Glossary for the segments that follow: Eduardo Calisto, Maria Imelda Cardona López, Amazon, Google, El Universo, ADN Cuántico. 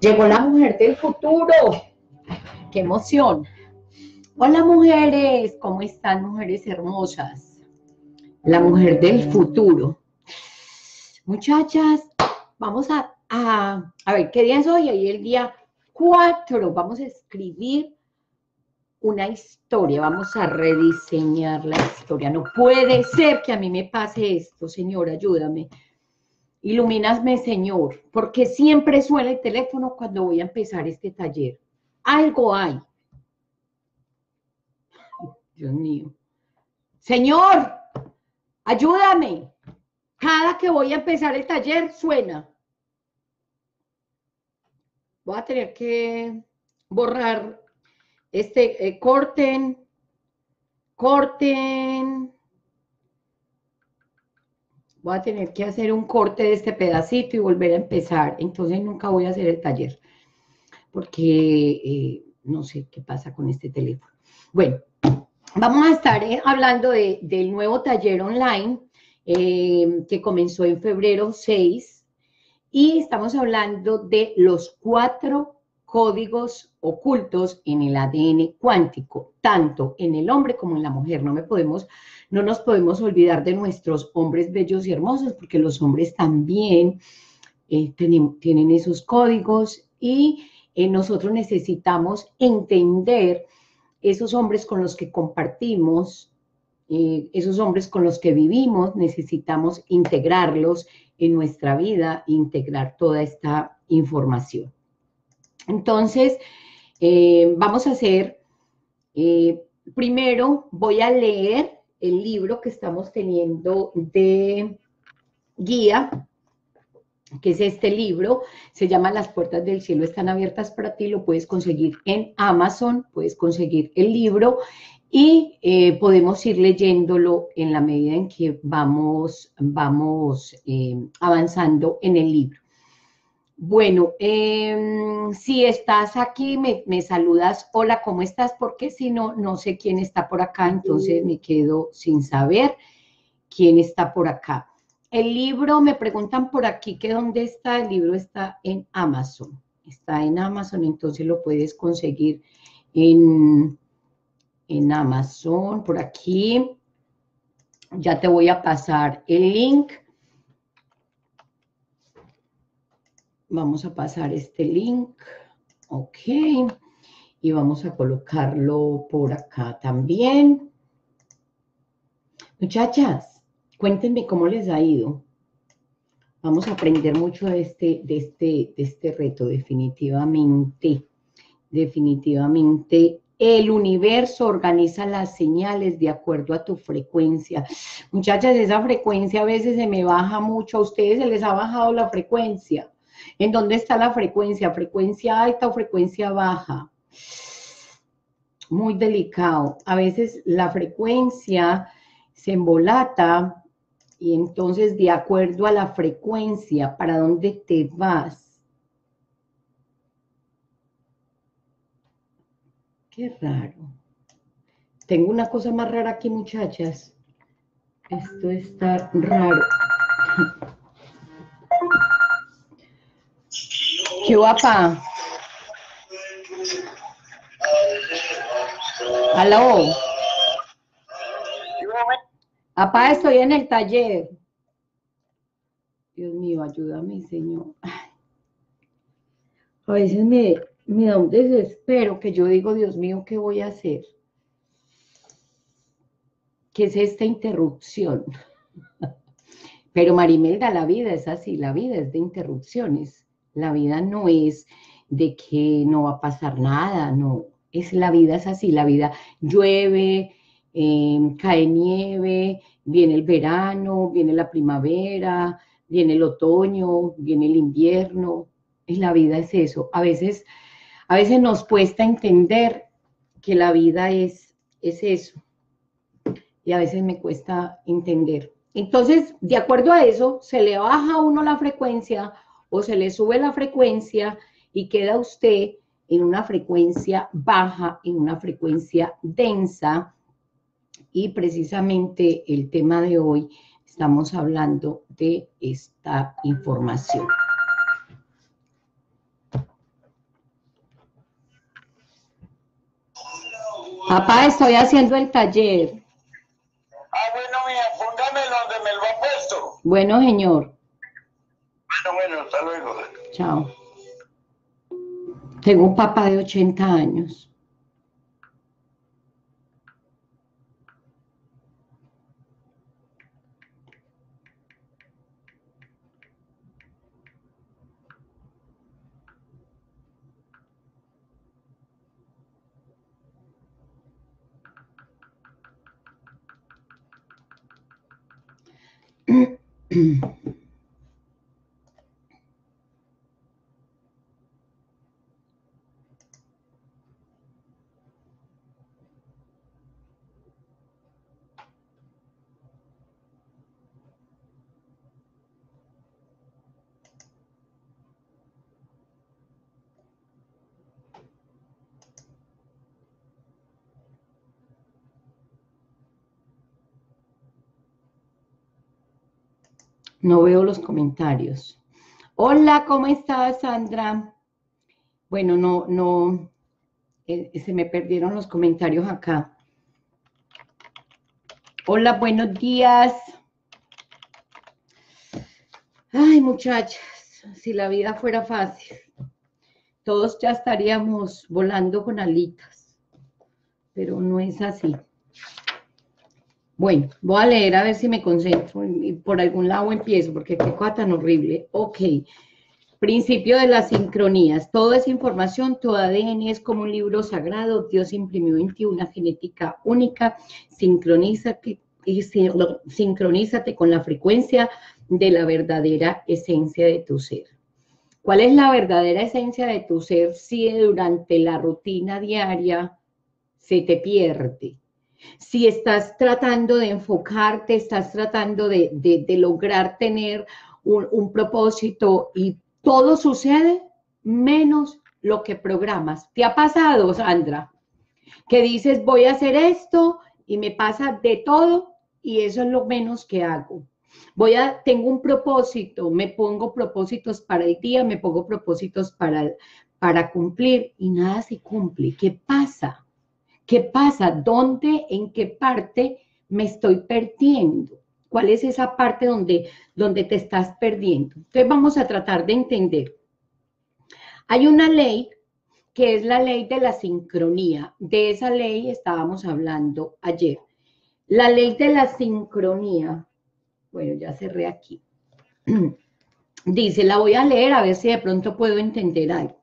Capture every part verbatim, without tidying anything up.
Llegó la mujer del futuro. ¡Qué emoción! Hola mujeres, ¿cómo están, mujeres hermosas? La mujer del futuro. Muchachas, vamos a, a, a ver qué día es hoy. Hoy es el día cuatro. Vamos a escribir una historia. Vamos a rediseñar la historia. No puede ser que a mí me pase esto, Señor, ayúdame. Ilumíname, Señor, porque siempre suena el teléfono cuando voy a empezar este taller. Algo hay. Dios mío. Señor, ayúdame. Cada que voy a empezar el taller suena. Voy a tener que borrar este, eh, corten, corten. Voy a tener que hacer un corte de este pedacito y volver a empezar. Entonces nunca voy a hacer el taller. Porque eh, no sé qué pasa con este teléfono. Bueno, vamos a estar eh, hablando de, del nuevo taller online eh, que comenzó en febrero seis. Y estamos hablando de los cuatro códigos ocultos en el A D N cuántico, tanto en el hombre como en la mujer. No, me podemos, no nos podemos olvidar de nuestros hombres bellos y hermosos, porque los hombres también eh, tienen, tienen esos códigos y eh, nosotros necesitamos entender esos hombres con los que compartimos, eh, esos hombres con los que vivimos. Necesitamos integrarlos en nuestra vida, integrar toda esta información. Entonces, eh, vamos a hacer, eh, primero voy a leer el libro que estamos teniendo de guía, que es este libro, se llama Las puertas del cielo están abiertas para ti, lo puedes conseguir en Amazon, puedes conseguir el libro y eh, podemos ir leyéndolo en la medida en que vamos, vamos eh, avanzando en el libro. Bueno, eh, si estás aquí, me, me saludas, hola, ¿cómo estás? Porque si no, no sé quién está por acá, entonces me quedo sin saber quién está por acá. El libro, me preguntan por aquí que dónde está, el libro está en Amazon, está en Amazon, entonces lo puedes conseguir en, en Amazon, por aquí. Ya te voy a pasar el link. Vamos a pasar este link, ok, y vamos a colocarlo por acá también. Muchachas, cuéntenme cómo les ha ido. Vamos a aprender mucho de este, de este, de este reto, definitivamente. Definitivamente, el universo organiza las señales de acuerdo a tu frecuencia. Muchachas, esa frecuencia a veces se me baja mucho. ¿A ustedes se les ha bajado la frecuencia? ¿En dónde está la frecuencia? ¿Frecuencia alta o frecuencia baja? Muy delicado. A veces la frecuencia se embolata y entonces de acuerdo a la frecuencia, ¿para dónde te vas? Qué raro. Tengo una cosa más rara aquí, muchachas. Esto está raro. ¡Qué guapa! ¡Aló! Papá, estoy en el taller. Dios mío, ayúdame, Señor. A veces me, me da un desespero que yo digo, Dios mío, ¿qué voy a hacer? ¿Qué es esta interrupción? Pero María Imelda, la vida es así, la vida es de interrupciones. La vida no es de que no va a pasar nada, no. Es, la vida es así, la vida llueve, eh, cae nieve, viene el verano, viene la primavera, viene el otoño, viene el invierno. Y la vida es eso. A veces, a veces nos cuesta entender que la vida es, es eso. Y a veces me cuesta entender. Entonces, de acuerdo a eso, se le baja a uno la frecuencia o se le sube la frecuencia y queda usted en una frecuencia baja, en una frecuencia densa, Y precisamente el tema de hoy estamos hablando de esta información. Papá, estoy haciendo el taller. Ah, bueno, mija, póngame donde me lo ha puesto. Bueno, señor. Bueno, bueno, hasta luego. Chao. Tengo un papá de ochenta años. No veo los comentarios. Hola, ¿cómo estás, Sandra? Bueno, no, no, eh, se me perdieron los comentarios acá. Hola, buenos días. Ay, muchachas, si la vida fuera fácil, todos ya estaríamos volando con alitas, pero no es así. Bueno, voy a leer a ver si me concentro y por algún lado empiezo, porque qué cosa tan horrible. Ok, principio de las sincronías. Todo es información, tu A D N es como un libro sagrado. Dios imprimió en ti una genética única. Sincronízate, y sincronízate con la frecuencia de la verdadera esencia de tu ser. ¿Cuál es la verdadera esencia de tu ser si durante la rutina diaria se te pierde? Si estás tratando de enfocarte, estás tratando de, de, de lograr tener un, un propósito y todo sucede menos lo que programas. ¿Te ha pasado, Sandra? Que dices, voy a hacer esto y me pasa de todo y eso es lo menos que hago. Voy a, tengo un propósito, me pongo propósitos para el día, me pongo propósitos para, para cumplir y nada se cumple. ¿Qué pasa? ¿Qué pasa? ¿Dónde, en qué parte me estoy perdiendo? ¿Cuál es esa parte donde, donde te estás perdiendo? Entonces vamos a tratar de entender. Hay una ley que es la ley de la sincronía. De esa ley estábamos hablando ayer. La ley de la sincronía, bueno, ya cerré aquí. Dice, la voy a leer a ver si de pronto puedo entender algo.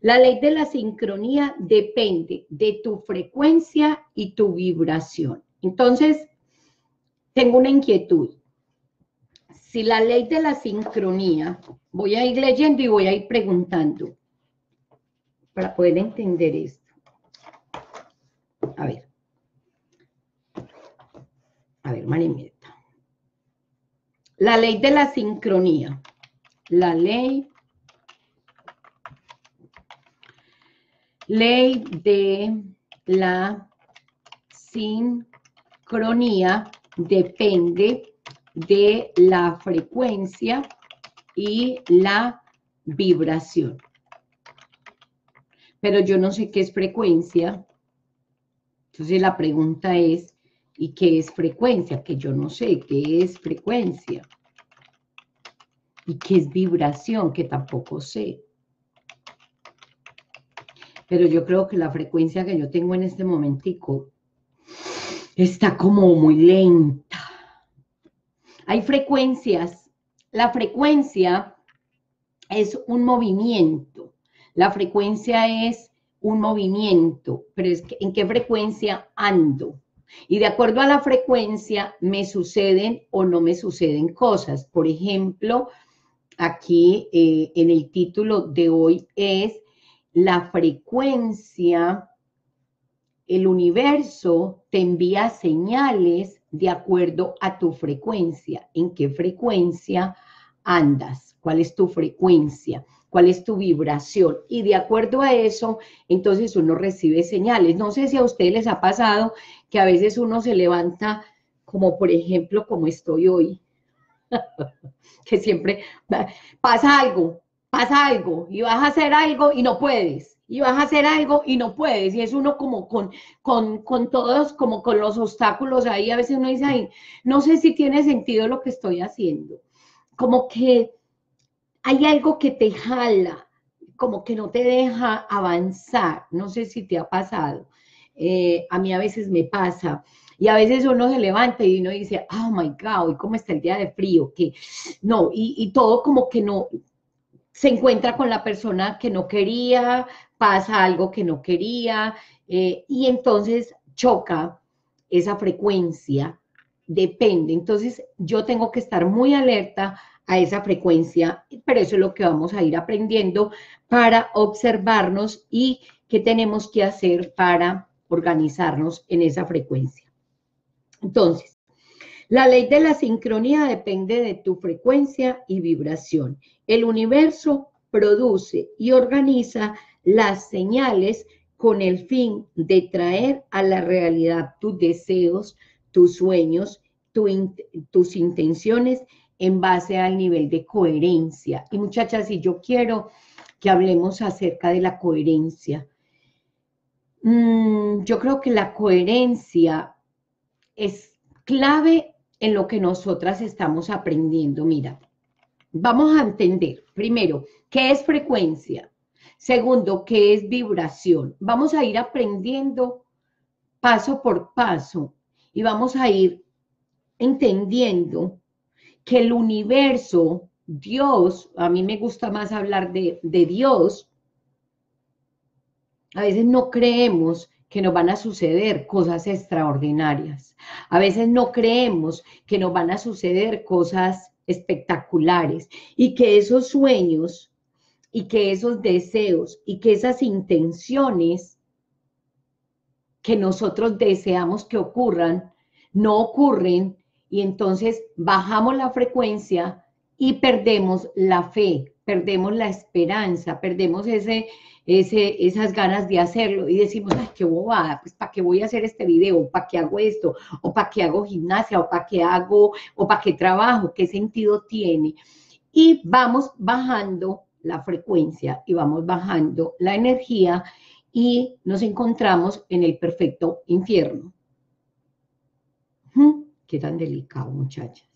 La ley de la sincronía depende de tu frecuencia y tu vibración. Entonces, tengo una inquietud. Si la ley de la sincronía, voy a ir leyendo y voy a ir preguntando para poder entender esto. A ver. A ver, María Imelda. La ley de la sincronía. La ley... Ley de la sincronía depende de la frecuencia y la vibración. Pero yo no sé qué es frecuencia. Entonces la pregunta es, ¿y qué es frecuencia? Que yo no sé qué es frecuencia. ¿Y qué es vibración? Que tampoco sé. Pero yo creo que la frecuencia que yo tengo en este momentico está como muy lenta. Hay frecuencias. La frecuencia es un movimiento. La frecuencia es un movimiento. Pero es que, ¿en qué frecuencia ando? Y de acuerdo a la frecuencia me suceden o no me suceden cosas. Por ejemplo, aquí eh, en el título de hoy es la frecuencia, el universo te envía señales de acuerdo a tu frecuencia. ¿En qué frecuencia andas? ¿Cuál es tu frecuencia? cuál es tu vibración, y de acuerdo a eso, entonces uno recibe señales. No sé si a ustedes les ha pasado que a veces uno se levanta, como por ejemplo, como estoy hoy, que siempre pasa algo, pasa algo, y vas a hacer algo y no puedes, y vas a hacer algo y no puedes, y es uno como con, con, con todos, como con los obstáculos ahí. A veces uno dice, ay, no sé si tiene sentido lo que estoy haciendo, como que hay algo que te jala, como que no te deja avanzar. No sé si te ha pasado. Eh, a mí a veces me pasa. Y a veces uno se levanta y uno dice, oh my God, hoy cómo está el día de frío. Que no, y, y todo como que no, se encuentra con la persona que no quería, pasa algo que no quería, eh, y entonces choca esa frecuencia, depende. Entonces yo tengo que estar muy alerta a esa frecuencia, pero eso es lo que vamos a ir aprendiendo para observarnos y qué tenemos que hacer para organizarnos en esa frecuencia. Entonces, la ley de la sincronía depende de tu frecuencia y vibración. El universo produce y organiza las señales con el fin de traer a la realidad tus deseos, tus sueños, tu in- tus intenciones en base al nivel de coherencia. Y muchachas, si yo quiero que hablemos acerca de la coherencia, mm, yo creo que la coherencia es clave en lo que nosotras estamos aprendiendo. Mira, vamos a entender, primero, ¿qué es frecuencia? Segundo, ¿qué es vibración? Vamos a ir aprendiendo paso por paso y vamos a ir entendiendo que el universo, Dios, a mí me gusta más hablar de, de Dios. A veces no creemos que nos van a suceder cosas extraordinarias. A veces no creemos que nos van a suceder cosas espectaculares y que esos sueños y que esos deseos y que esas intenciones que nosotros deseamos que ocurran, no ocurren. Y entonces bajamos la frecuencia y perdemos la fe, perdemos la esperanza, perdemos ese, ese, esas ganas de hacerlo. Y decimos, ay, qué bobada, pues ¿para qué voy a hacer este video? ¿Para qué hago esto? ¿O para qué hago gimnasia? ¿O para qué hago? ¿O para qué trabajo? ¿Qué sentido tiene? Y vamos bajando la frecuencia y vamos bajando la energía y nos encontramos en el perfecto infierno. ¿Mm? Qué tan delicado, muchachas.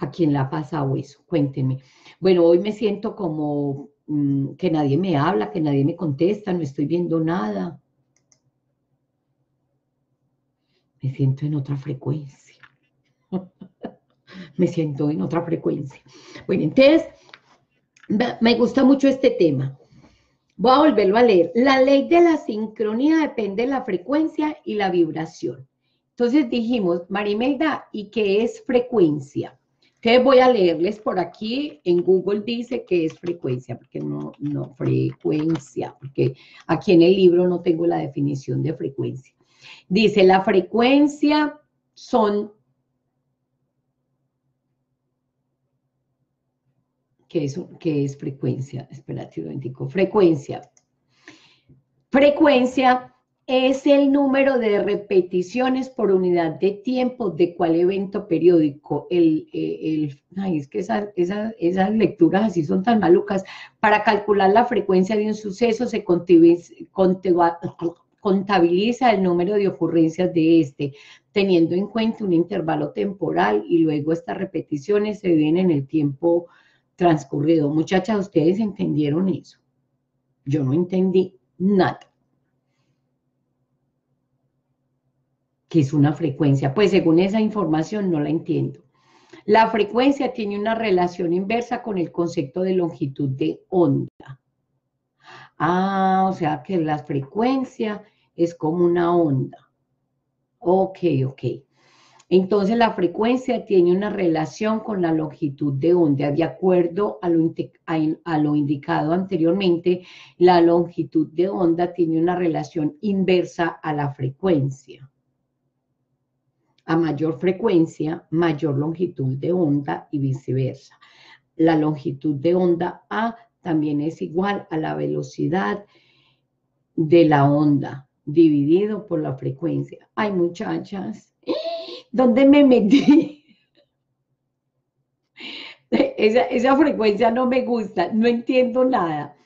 ¿A quién le ha pasado eso? Cuéntenme. Bueno, hoy me siento como mmm, que nadie me habla, que nadie me contesta, no estoy viendo nada. Me siento en otra frecuencia. Me siento en otra frecuencia. Bueno, entonces, me gusta mucho este tema. Voy a volverlo a leer. La ley de la sincronía depende de la frecuencia y la vibración. Entonces dijimos, María Imelda, ¿y qué es frecuencia? Entonces voy a leerles por aquí, en Google dice que es frecuencia, porque no, no, frecuencia, porque aquí en el libro no tengo la definición de frecuencia. Dice, la frecuencia son, ¿qué es, qué es frecuencia? Espérate un momentico, frecuencia. Frecuencia es el número de repeticiones por unidad de tiempo de cuál evento periódico. El, el, el, ay, es que esas, esas, esas lecturas así son tan malucas. Para calcular la frecuencia de un suceso se contabiliza el número de ocurrencias de este, teniendo en cuenta un intervalo temporal, y luego estas repeticiones se dividen en el tiempo transcurrido. Muchachas, ¿ustedes entendieron eso? Yo no entendí nada. Que es una frecuencia, pues según esa información no la entiendo. La frecuencia tiene una relación inversa con el concepto de longitud de onda. Ah, o sea que la frecuencia es como una onda. Ok, ok. Entonces la frecuencia tiene una relación con la longitud de onda. De acuerdo a lo, a lo indicado anteriormente, la longitud de onda tiene una relación inversa a la frecuencia. A mayor frecuencia, mayor longitud de onda y viceversa. La longitud de onda A también es igual a la velocidad de la onda dividido por la frecuencia. Ay, muchachas, ¿dónde me metí? Esa, esa frecuencia no me gusta, no entiendo nada.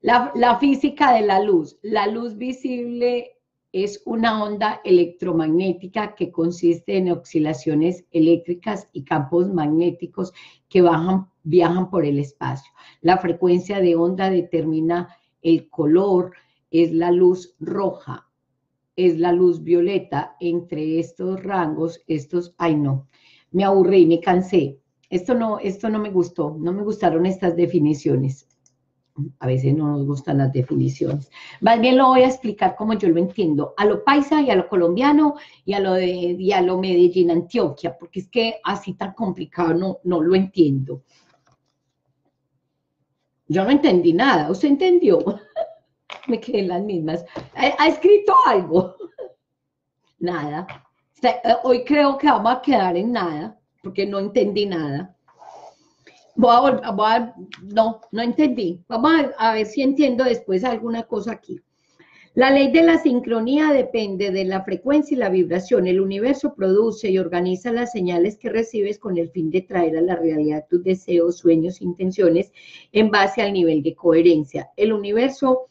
La, la física de la luz. La luz visible es una onda electromagnética que consiste en oscilaciones eléctricas y campos magnéticos que bajan, viajan por el espacio. La frecuencia de onda determina el color, es la luz roja, es la luz violeta. Entre estos rangos, estos, ay no, me aburrí, me cansé. Esto no, esto no me gustó, no me gustaron estas definiciones. A veces no nos gustan las definiciones. Más bien lo voy a explicar como yo lo entiendo, a lo paisa y a lo colombiano y a lo, de, y a lo Medellín, Antioquia, porque es que así tan complicado no, no lo entiendo. Yo no entendí nada, ¿usted entendió? Me quedé en las mismas. ¿Ha, ha escrito algo? Nada. Hoy creo que vamos a quedar en nada, porque no entendí nada. Voy a volver, voy a, no, no entendí. Vamos a, a ver si entiendo después alguna cosa aquí. La ley de la sincronía depende de la frecuencia y la vibración. El universo produce y organiza las señales que recibes con el fin de traer a la realidad tus deseos, sueños, intenciones en base al nivel de coherencia. El universo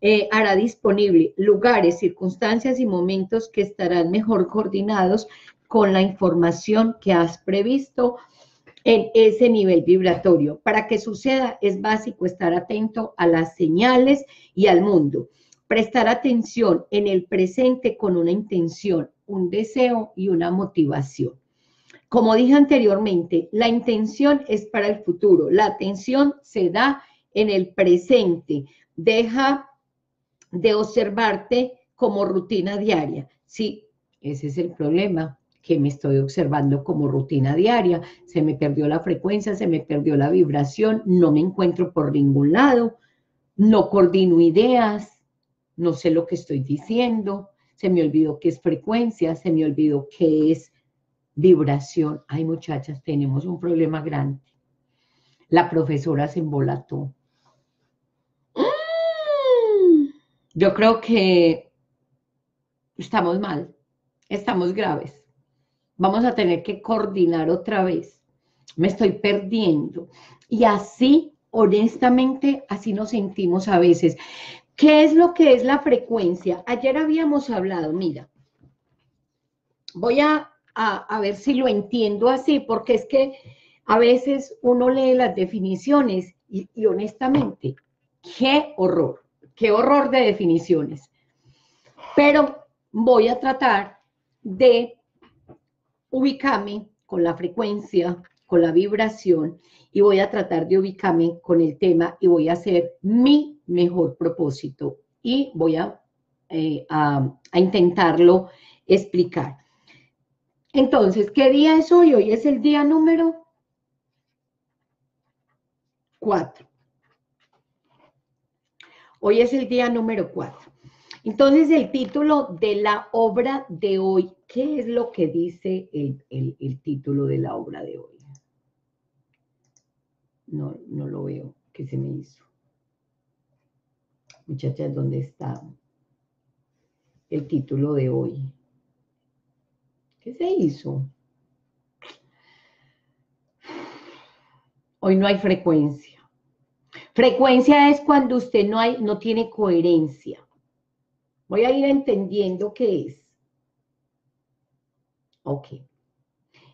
eh, hará disponible lugares, circunstancias y momentos que estarán mejor coordinados con la información que has previsto en ese nivel vibratorio. Para que suceda es básico estar atento a las señales y al mundo. Prestar atención en el presente con una intención, un deseo y una motivación. Como dije anteriormente, la intención es para el futuro. La atención se da en el presente. Deja de observarte como rutina diaria. Sí, ese es el problema, que me estoy observando como rutina diaria. Se me perdió la frecuencia, se me perdió la vibración, no me encuentro por ningún lado, no coordino ideas, no sé lo que estoy diciendo, se me olvidó qué es frecuencia, se me olvidó qué es vibración. Ay, muchachas, tenemos un problema grande. La profesora se embolató. Yo creo que estamos mal, estamos graves. Vamos a tener que coordinar otra vez. Me estoy perdiendo. Y así, honestamente, así nos sentimos a veces. ¿Qué es lo que es la frecuencia? Ayer habíamos hablado, mira, voy a, a, a ver si lo entiendo así, porque es que a veces uno lee las definiciones y, y honestamente, qué horror, qué horror de definiciones. Pero voy a tratar de ubicarme con la frecuencia, con la vibración, y voy a tratar de ubicarme con el tema y voy a hacer mi mejor propósito y voy a, eh, a, a intentarlo explicar. Entonces, ¿qué día es hoy? Hoy es el día número cuatro. Hoy es el día número cuatro. Entonces, el título de la obra de hoy, ¿qué es lo que dice el, el, el título de la obra de hoy? No, no lo veo, ¿qué se me hizo? Muchachas, ¿dónde está el título de hoy? ¿Qué se hizo? Hoy no hay frecuencia. Frecuencia es cuando usted no, hay, no tiene coherencia. Voy a ir entendiendo qué es. Ok.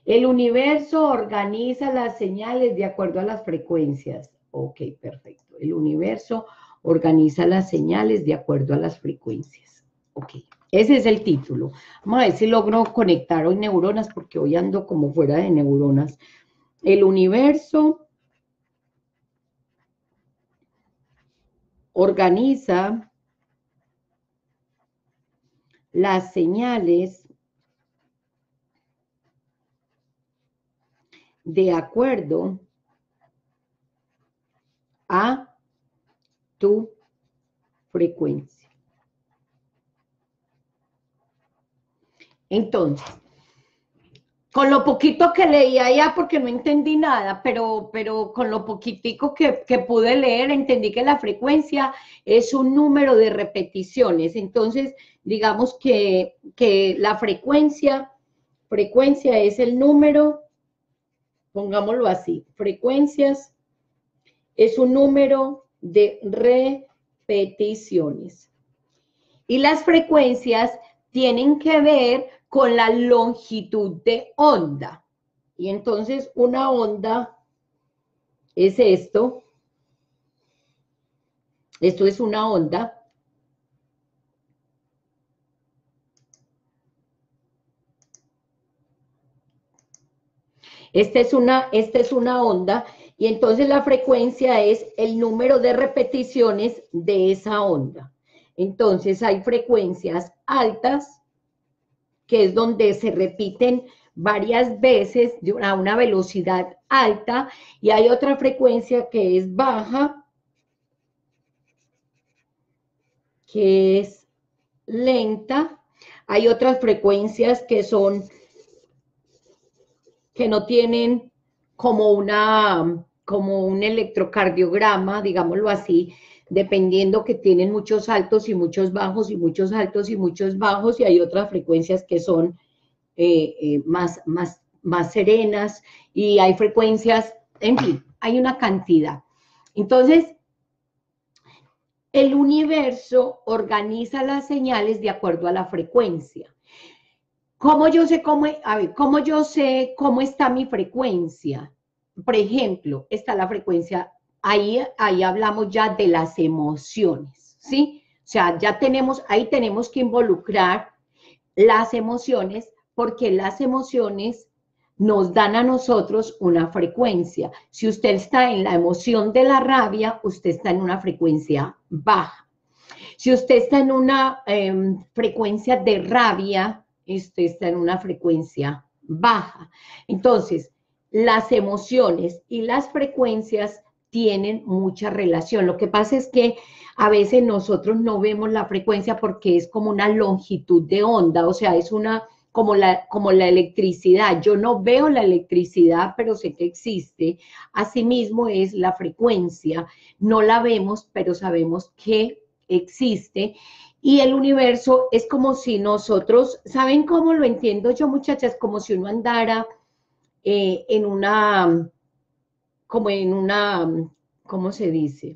El universo organiza las señales de acuerdo a las frecuencias. Ok, perfecto. El universo organiza las señales de acuerdo a las frecuencias. Ok, ese es el título. Vamos a ver si logro conectar hoy neuronas, porque hoy ando como fuera de neuronas. El universo organiza las señales de acuerdo a tu frecuencia. Entonces, con lo poquito que leí allá, porque no entendí nada, pero, pero con lo poquitico que, que pude leer, entendí que la frecuencia es un número de repeticiones. Entonces, digamos que, que la frecuencia, frecuencia es el número, pongámoslo así, frecuencias es un número de repeticiones. Y las frecuencias tienen que ver con la longitud de onda. Y entonces una onda es esto. Esto es una onda. Esta es una, esta es una onda. Y entonces la frecuencia es el número de repeticiones de esa onda. Entonces hay frecuencias altas, que es donde se repiten varias veces a una velocidad alta, y hay otra frecuencia que es baja, que es lenta. Hay otras frecuencias que son, que no tienen como una, como un electrocardiograma, digámoslo así, dependiendo que tienen muchos altos y muchos bajos, y muchos altos y muchos bajos, y hay otras frecuencias que son eh, eh, más, más, más serenas, y hay frecuencias, en fin, hay una cantidad. Entonces, el universo organiza las señales de acuerdo a la frecuencia. ¿Cómo yo sé cómo, a ver, cómo yo sé cómo está mi frecuencia? Por ejemplo, está la frecuencia. Ahí, ahí hablamos ya de las emociones, ¿sí? O sea, ya tenemos, ahí tenemos que involucrar las emociones, porque las emociones nos dan a nosotros una frecuencia. Si usted está en la emoción de la rabia, usted está en una frecuencia baja. Si usted está en una eh, frecuencia de rabia, usted está en una frecuencia baja. Entonces, las emociones y las frecuencias tienen mucha relación. Lo que pasa es que a veces nosotros no vemos la frecuencia porque es como una longitud de onda, o sea, es una como la, como la electricidad. Yo no veo la electricidad, pero sé que existe. Asimismo es la frecuencia. No la vemos, pero sabemos que existe. Y el universo es como si nosotros, ¿saben cómo lo entiendo yo, muchachas? Como si uno andara eh, en una... como en una, ¿cómo se dice?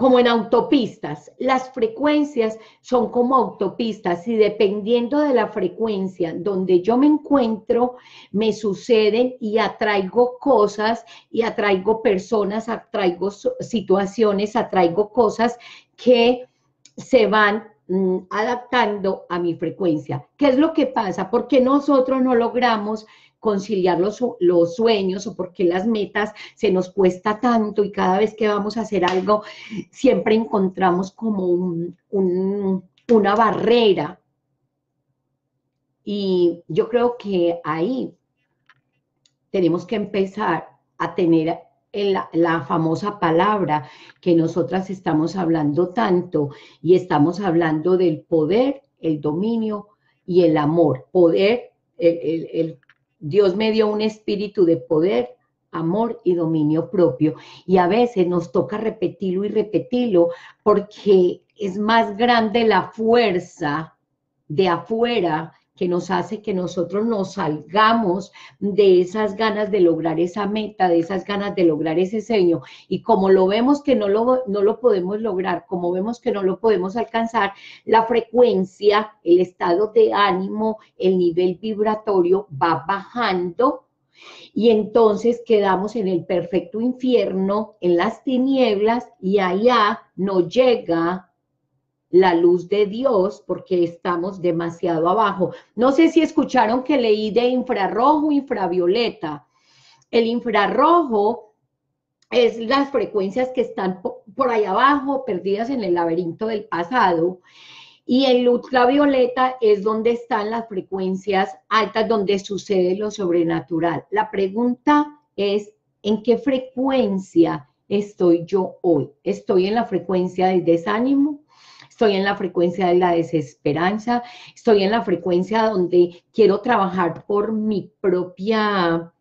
Como en autopistas. Las frecuencias son como autopistas, y dependiendo de la frecuencia donde yo me encuentro, me suceden y atraigo cosas, y atraigo personas, atraigo situaciones, atraigo cosas que se van mmm, adaptando a mi frecuencia. ¿Qué es lo que pasa? Porque nosotros no logramos conciliar los, los sueños, o porque las metas se nos cuesta tanto, y cada vez que vamos a hacer algo siempre encontramos como un, un, una barrera. Y yo creo que ahí tenemos que empezar a tener en la, la famosa palabra que nosotras estamos hablando tanto, y estamos hablando del poder, el dominio y el amor. Poder, el, el, el Dios me dio un espíritu de poder, amor y dominio propio. Y a veces nos toca repetirlo y repetirlo, porque es más grande la fuerza de afuera que nos hace que nosotros nos salgamos de esas ganas de lograr esa meta, de esas ganas de lograr ese sueño. Y como lo vemos que no lo, no lo podemos lograr, como vemos que no lo podemos alcanzar, la frecuencia, el estado de ánimo, el nivel vibratorio va bajando, y entonces quedamos en el perfecto infierno, en las tinieblas, y allá no llega la luz de Dios, porque estamos demasiado abajo. No sé si escucharon que leí de infrarrojo, infravioleta. El infrarrojo es las frecuencias que están por ahí abajo, perdidas en el laberinto del pasado. Y el ultravioleta es donde están las frecuencias altas, donde sucede lo sobrenatural. La pregunta es, ¿en qué frecuencia estoy yo hoy? ¿Estoy en la frecuencia del desánimo? estoy en la frecuencia de la desesperanza, estoy en la frecuencia donde quiero trabajar por mi propia,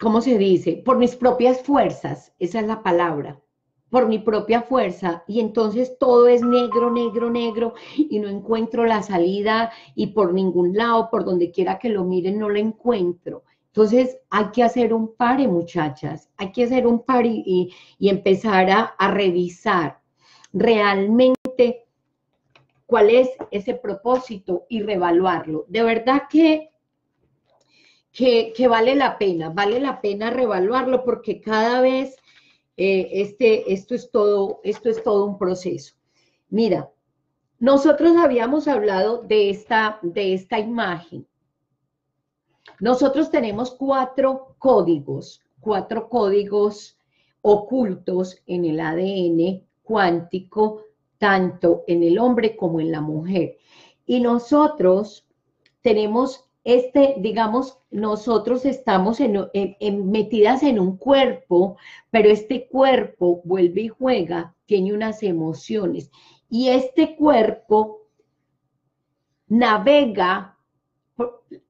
¿cómo se dice? Por mis propias fuerzas, esa es la palabra, por mi propia fuerza, y entonces todo es negro, negro, negro, y no encuentro la salida, y por ningún lado, por donde quiera que lo miren, no la encuentro. Entonces hay que hacer un pare, muchachas, hay que hacer un pare y, y, y empezar a, a revisar realmente cuál es ese propósito y revaluarlo. De verdad que, que, que vale la pena, vale la pena revaluarlo, porque cada vez... Eh, este, esto, es todo, esto es todo un proceso. Mira, nosotros habíamos hablado de esta, de esta imagen. Nosotros tenemos cuatro códigos, cuatro códigos ocultos en el A D N cuántico, tanto en el hombre como en la mujer. Y nosotros tenemos este, digamos, nosotros estamos en, en, en, metidas en un cuerpo, pero este cuerpo vuelve y juega, tiene unas emociones. Y este cuerpo navega,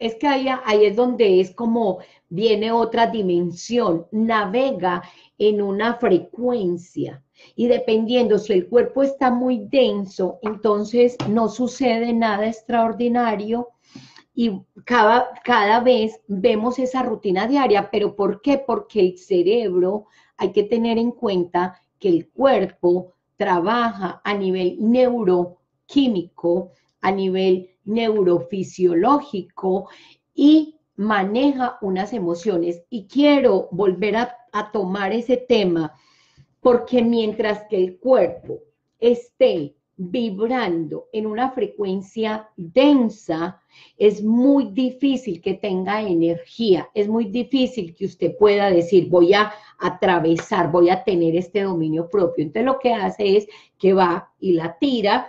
es que ahí, ahí es donde es como viene otra dimensión, navega en una frecuencia. Y dependiendo si el cuerpo está muy denso, entonces no sucede nada extraordinario. Y cada, cada vez vemos esa rutina diaria, pero ¿por qué? Porque el cerebro, hay que tener en cuenta que el cuerpo trabaja a nivel neuroquímico, a nivel neurofisiológico y maneja unas emociones. Y quiero volver a, a tomar ese tema, porque mientras que el cuerpo esté vibrando en una frecuencia densa, es muy difícil que tenga energía, es muy difícil que usted pueda decir, voy a atravesar, voy a tener este dominio propio. Entonces lo que hace es que va y la tira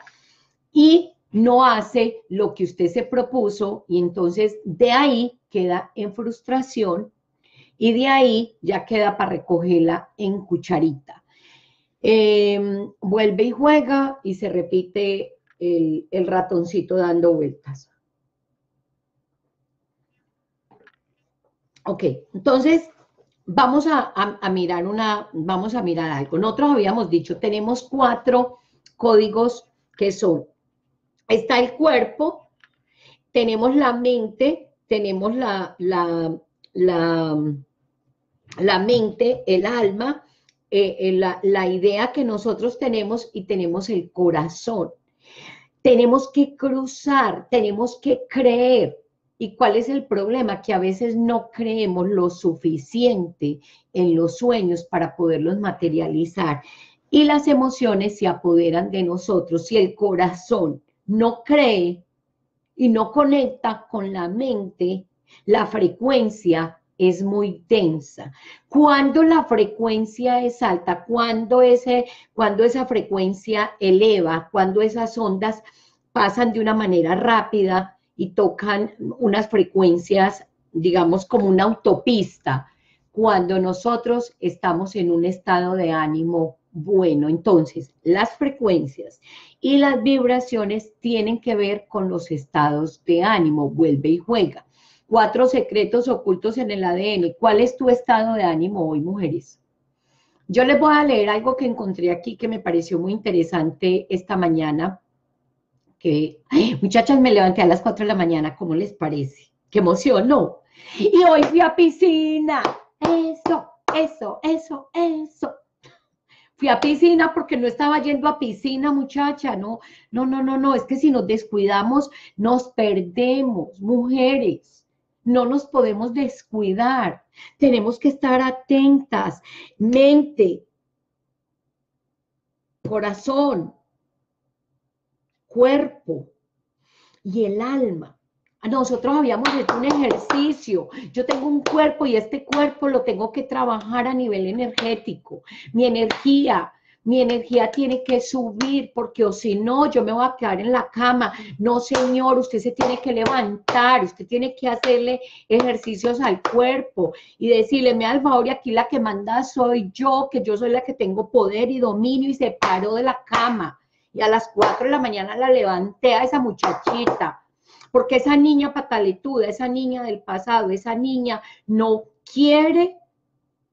y no hace lo que usted se propuso, y entonces de ahí queda en frustración y de ahí ya queda para recogerla en cucharita. Eh, vuelve y juega y se repite el, el ratoncito dando vueltas. Ok, entonces vamos a, a, a mirar una, vamos a mirar algo. Nosotros habíamos dicho, tenemos cuatro códigos que son, está el cuerpo, tenemos la mente, tenemos la, la, la, la mente, el alma, Eh, eh, la, la idea que nosotros tenemos, y tenemos el corazón. Tenemos que cruzar, tenemos que creer. ¿Y cuál es el problema? Que a veces no creemos lo suficiente en los sueños para poderlos materializar. Y las emociones se apoderan de nosotros. Si el corazón no cree y no conecta con la mente, la frecuencia es muy densa. Cuando la frecuencia es alta, cuando, ese, cuando esa frecuencia eleva, cuando esas ondas pasan de una manera rápida y tocan unas frecuencias, digamos, como una autopista, cuando nosotros estamos en un estado de ánimo bueno. Entonces, las frecuencias y las vibraciones tienen que ver con los estados de ánimo, vuelve y juega. Cuatro secretos ocultos en el A D N. ¿Cuál es tu estado de ánimo hoy, mujeres? Yo les voy a leer algo que encontré aquí que me pareció muy interesante esta mañana. Que, ay, muchachas, me levanté a las cuatro de la mañana. ¿Cómo les parece? ¡Qué emoción, no! Y hoy fui a piscina. Eso, eso, eso, eso. Fui a piscina porque no estaba yendo a piscina, muchacha, no, no, no, no, no. Es que si nos descuidamos, nos perdemos, mujeres. No nos podemos descuidar, tenemos que estar atentas, mente, corazón, cuerpo y el alma. Nosotros habíamos hecho un ejercicio, yo tengo un cuerpo y este cuerpo lo tengo que trabajar a nivel energético, mi energía, mi energía tiene que subir, porque o si no, yo me voy a quedar en la cama. No, señor, usted se tiene que levantar, usted tiene que hacerle ejercicios al cuerpo y decirle, me da el favor, y aquí la que manda soy yo, que yo soy la que tengo poder y dominio, y se paró de la cama. Y a las cuatro de la mañana la levanté a esa muchachita, porque esa niña pataletuda, esa niña del pasado, esa niña no quiere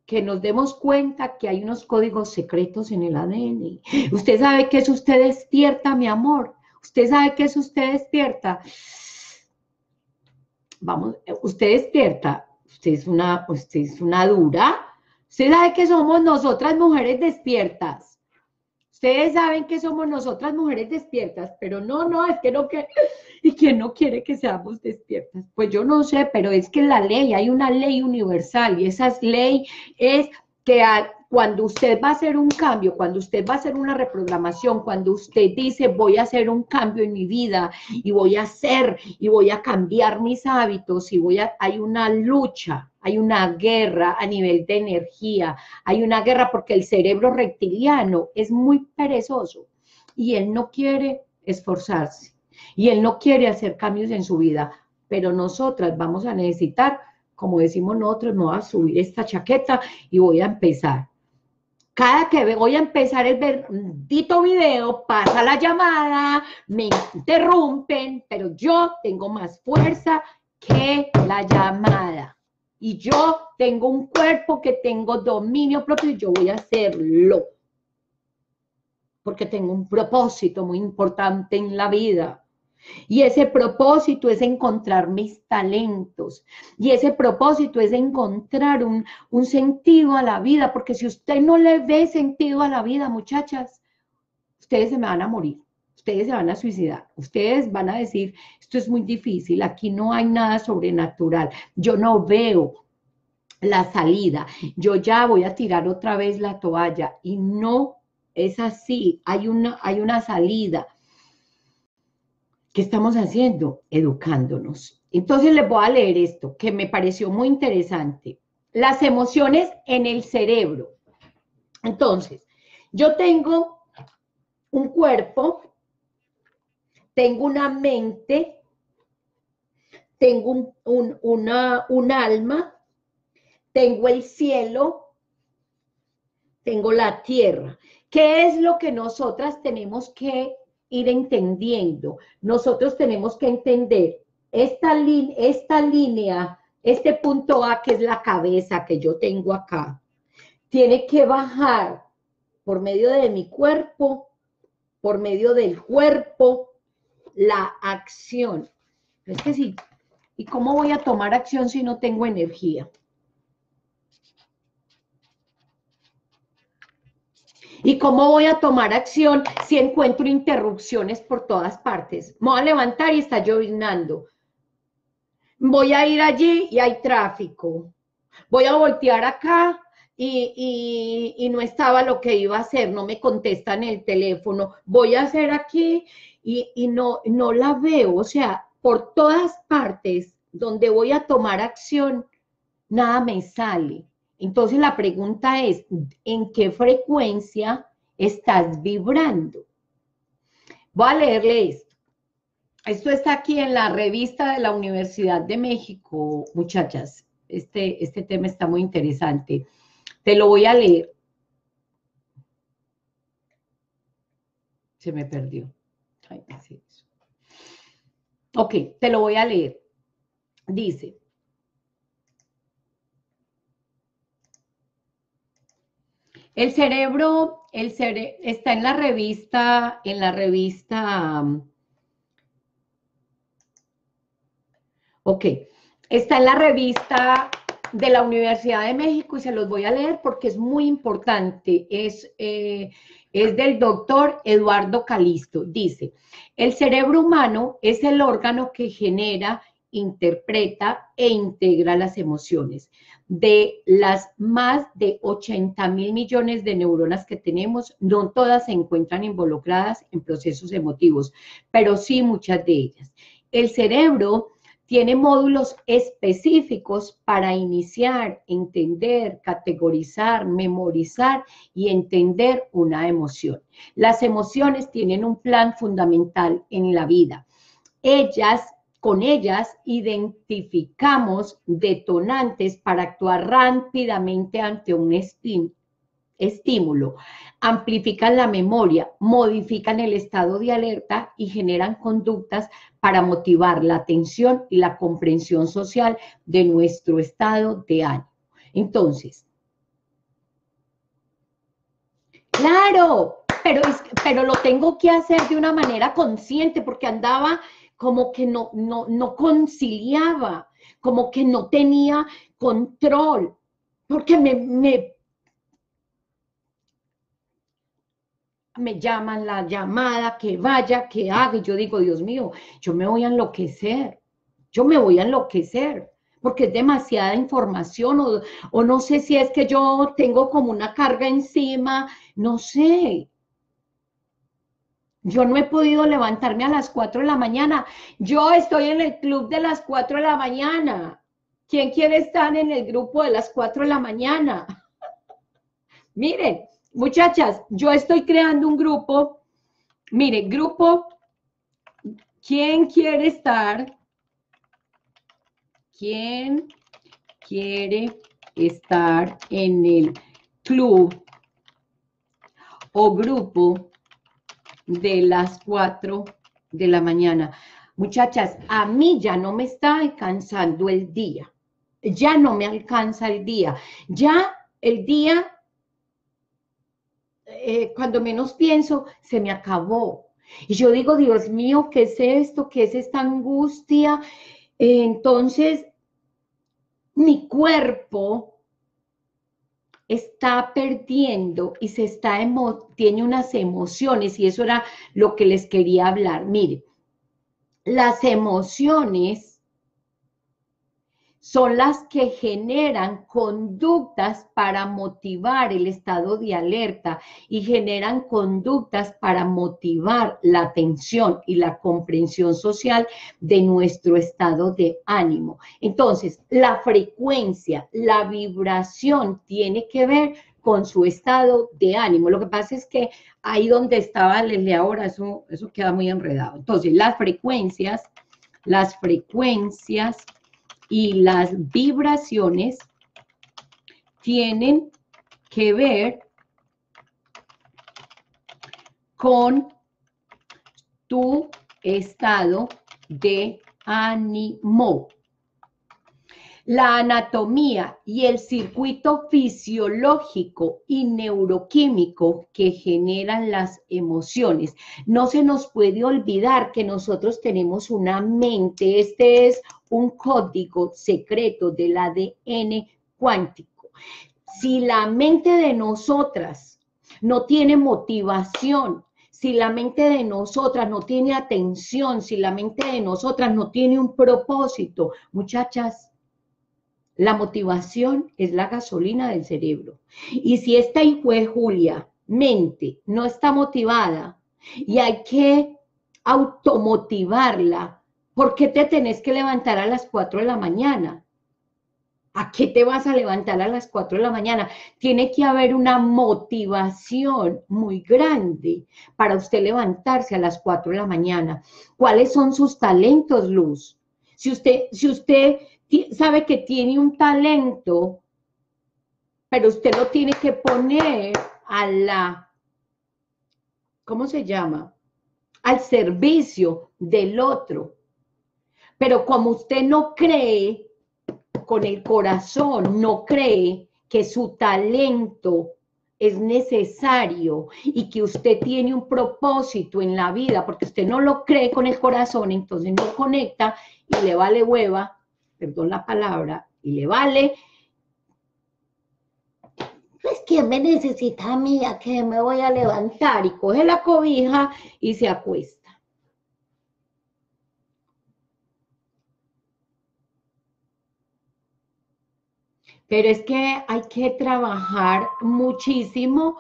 que nos demos cuenta que hay unos códigos secretos en el A D N. Usted sabe que es usted despierta, mi amor. Usted sabe que es usted despierta. Vamos, usted despierta. Usted es una, usted es una dura. Usted sabe que somos nosotras mujeres despiertas. Ustedes saben que somos nosotras mujeres despiertas, pero no, no, es que no quiere, y quién no quiere que seamos despiertas. Pues yo no sé, pero es que la ley, hay una ley universal, y esa ley es que a, cuando usted va a hacer un cambio, cuando usted va a hacer una reprogramación, cuando usted dice voy a hacer un cambio en mi vida, y voy a hacer, y voy a cambiar mis hábitos, y voy a, hay una lucha, hay una guerra a nivel de energía, hay una guerra porque el cerebro reptiliano es muy perezoso y él no quiere esforzarse y él no quiere hacer cambios en su vida, pero nosotras vamos a necesitar, como decimos nosotros, me voy a subir esta chaqueta y voy a empezar. Cada que voy a empezar el bendito video, pasa la llamada, me interrumpen, pero yo tengo más fuerza que la llamada. Y yo tengo un cuerpo que tengo dominio propio y yo voy a hacerlo. Porque tengo un propósito muy importante en la vida. Y ese propósito es encontrar mis talentos. Y ese propósito es encontrar un, un sentido a la vida. Porque si usted no le ve sentido a la vida, muchachas, ustedes se me van a morir. Ustedes se van a suicidar, ustedes van a decir, esto es muy difícil, aquí no hay nada sobrenatural, yo no veo la salida, yo ya voy a tirar otra vez la toalla, y no es así, hay una, hay una salida. ¿Qué estamos haciendo? Educándonos. Entonces les voy a leer esto, que me pareció muy interesante. Las emociones en el cerebro. Entonces, yo tengo un cuerpo, tengo una mente, tengo un, un, una, un alma, tengo el cielo, tengo la tierra. ¿Qué es lo que nosotras tenemos que ir entendiendo? Nosotros tenemos que entender esta, esta línea, este punto A, que es la cabeza que yo tengo acá, tiene que bajar por medio de mi cuerpo, por medio del cuerpo, la acción. Es que sí, ¿y cómo voy a tomar acción si no tengo energía? ¿Y cómo voy a tomar acción si encuentro interrupciones por todas partes? Me voy a levantar y está lloviznando. Voy a ir allí y hay tráfico. Voy a voltear acá y, y, y no estaba lo que iba a hacer, no me contestan el teléfono. Voy a hacer aquí... Y, y no, no la veo, o sea, por todas partes donde voy a tomar acción, nada me sale. Entonces la pregunta es, ¿en qué frecuencia estás vibrando? Voy a leerle esto. Esto está aquí en la revista de la Universidad de México, muchachas. Este, este tema está muy interesante. Te lo voy a leer. Se me perdió. Ok, te lo voy a leer. Dice, el cerebro el cere está en la revista, en la revista, ok, está en la revista de la Universidad de México y se los voy a leer porque es muy importante, es, eh, es del doctor Eduardo Calisto. Dice, el cerebro humano es el órgano que genera, interpreta e integra las emociones. De las más de ochenta mil millones de neuronas que tenemos, no todas se encuentran involucradas en procesos emotivos, pero sí muchas de ellas. El cerebro Tiene módulos específicos para iniciar, entender, categorizar, memorizar y entender una emoción. Las emociones tienen un plan fundamental en la vida. Ellas, con ellas identificamos detonantes para actuar rápidamente ante un estímulo. estímulo, amplifican la memoria, modifican el estado de alerta y generan conductas para motivar la atención y la comprensión social de nuestro estado de ánimo. Entonces, claro, pero, es, pero lo tengo que hacer de una manera consciente porque andaba como que no, no, no conciliaba, como que no tenía control, porque me... me me llaman, la llamada, que vaya, que haga, y yo digo, Dios mío, yo me voy a enloquecer, yo me voy a enloquecer, porque es demasiada información, o, o no sé si es que yo tengo como una carga encima, no sé. Yo no he podido levantarme a las cuatro de la mañana, yo estoy en el club de las cuatro de la mañana, ¿quién quiere estar en el grupo de las cuatro de la mañana? Miren, muchachas, yo estoy creando un grupo, mire, grupo, ¿quién quiere estar? ¿Quién quiere estar en el club o grupo de las cuatro de la mañana? Muchachas, a mí ya no me está alcanzando el día, ya no me alcanza el día, ya el día... Eh, cuando menos pienso, se me acabó. Y yo digo, Dios mío, ¿qué es esto? ¿Qué es esta angustia? Eh, entonces, mi cuerpo está perdiendo y se está emo- tiene unas emociones, y eso era lo que les quería hablar. Mire, las emociones son las que generan conductas para motivar el estado de alerta y generan conductas para motivar la atención y la comprensión social de nuestro estado de ánimo. Entonces, la frecuencia, la vibración tiene que ver con su estado de ánimo. Lo que pasa es que ahí donde estaba Leslie ahora, eso, eso queda muy enredado. Entonces, las frecuencias, las frecuencias... y las vibraciones tienen que ver con tu estado de ánimo. La anatomía y el circuito fisiológico y neuroquímico que generan las emociones. No se nos puede olvidar que nosotros tenemos una mente. Este es un código secreto del A D N cuántico. Si la mente de nosotras no tiene motivación, si la mente de nosotras no tiene atención, si la mente de nosotras no tiene un propósito, muchachas, la motivación es la gasolina del cerebro. Y si esta hijuejulia mente no está motivada y hay que automotivarla, ¿por qué te tenés que levantar a las cuatro de la mañana? ¿A qué te vas a levantar a las cuatro de la mañana? Tiene que haber una motivación muy grande para usted levantarse a las cuatro de la mañana. ¿Cuáles son sus talentos, Luz? Si usted... Si usted sabe que tiene un talento, pero usted lo tiene que poner a la, ¿cómo se llama? Al servicio del otro. Pero como usted no cree, con el corazón no cree que su talento es necesario y que usted tiene un propósito en la vida, porque usted no lo cree con el corazón, entonces no conecta y le vale hueva, perdón la palabra, y le vale, pues ¿quién me necesita a mí? ¿A qué me voy a levantar? Y coge la cobija y se acuesta. Pero es que hay que trabajar muchísimo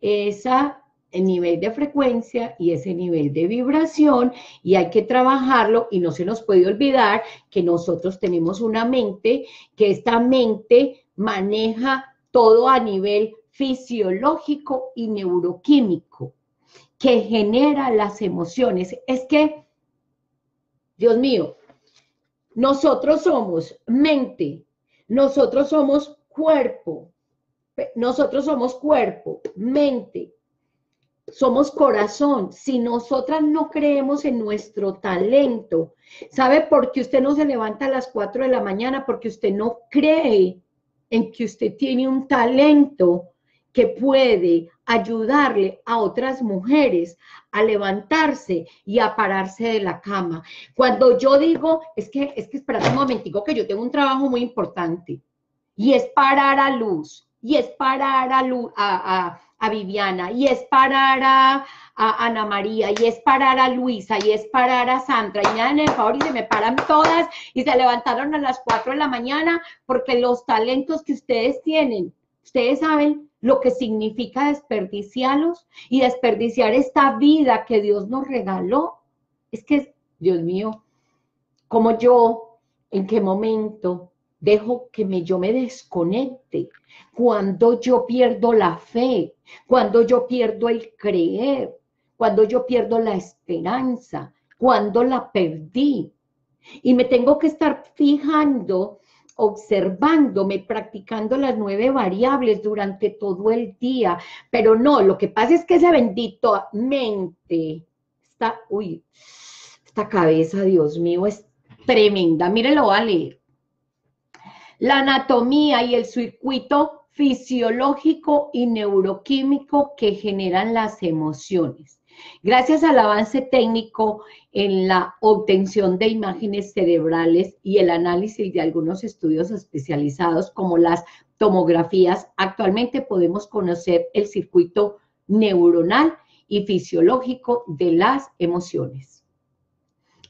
esa el nivel de frecuencia y ese nivel de vibración, y hay que trabajarlo, y no se nos puede olvidar que nosotros tenemos una mente, que esta mente maneja todo a nivel fisiológico y neuroquímico, que genera las emociones. Es que, Dios mío, nosotros somos mente, nosotros somos cuerpo, nosotros somos cuerpo, mente, somos corazón. Si nosotras no creemos en nuestro talento, ¿sabe por qué usted no se levanta a las cuatro de la mañana? Porque usted no cree en que usted tiene un talento que puede ayudarle a otras mujeres a levantarse y a pararse de la cama. Cuando yo digo, es que, es que espérate un momentico que yo tengo un trabajo muy importante, y es parar a Luz, y es parar a, Lu, a, a, a Viviana, y es parar a, a Ana María, y es parar a Luisa, y es parar a Sandra, y me dan el favor y se me paran todas, y se levantaron a las cuatro de la mañana, porque los talentos que ustedes tienen, ustedes saben lo que significa desperdiciarlos y desperdiciar esta vida que Dios nos regaló. Es que, Dios mío, como yo, ¿en qué momento dejo que me, yo me desconecte? Cuando yo pierdo la fe, cuando yo pierdo el creer, cuando yo pierdo la esperanza, cuando la perdí. Y me tengo que estar fijando, observándome, practicando las nueve variables durante todo el día. Pero no, lo que pasa es que esa bendita mente, esta, uy, esta cabeza, Dios mío, es tremenda. Mírenlo, lo voy a leer. La anatomía y el circuito fisiológico y neuroquímico que generan las emociones. Gracias al avance técnico en la obtención de imágenes cerebrales y el análisis de algunos estudios especializados como las tomografías, actualmente podemos conocer el circuito neuronal y fisiológico de las emociones.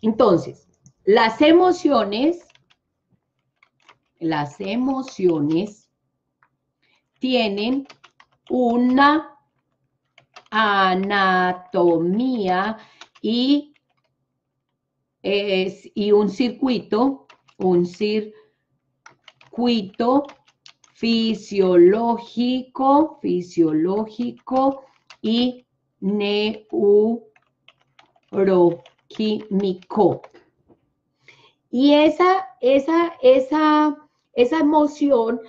Entonces, las emociones, las emociones tienen una anatomía y, eh, y un circuito, un circuito fisiológico, fisiológico y neuroquímico. Y esa, esa, esa, esa emoción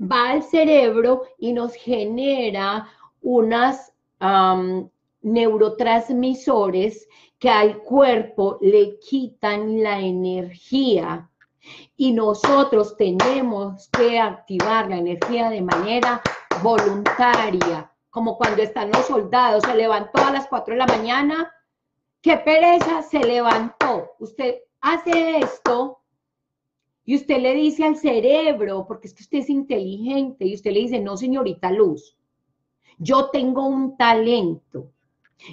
va al cerebro y nos genera unas Um, neurotransmisores que al cuerpo le quitan la energía, y nosotros tenemos que activar la energía de manera voluntaria, como cuando están los soldados. Se levantó a las cuatro de la mañana, qué pereza, se levantó. Usted hace esto y usted le dice al cerebro, porque es que usted es inteligente, y usted le dice, no, señorita Luz, yo tengo un talento,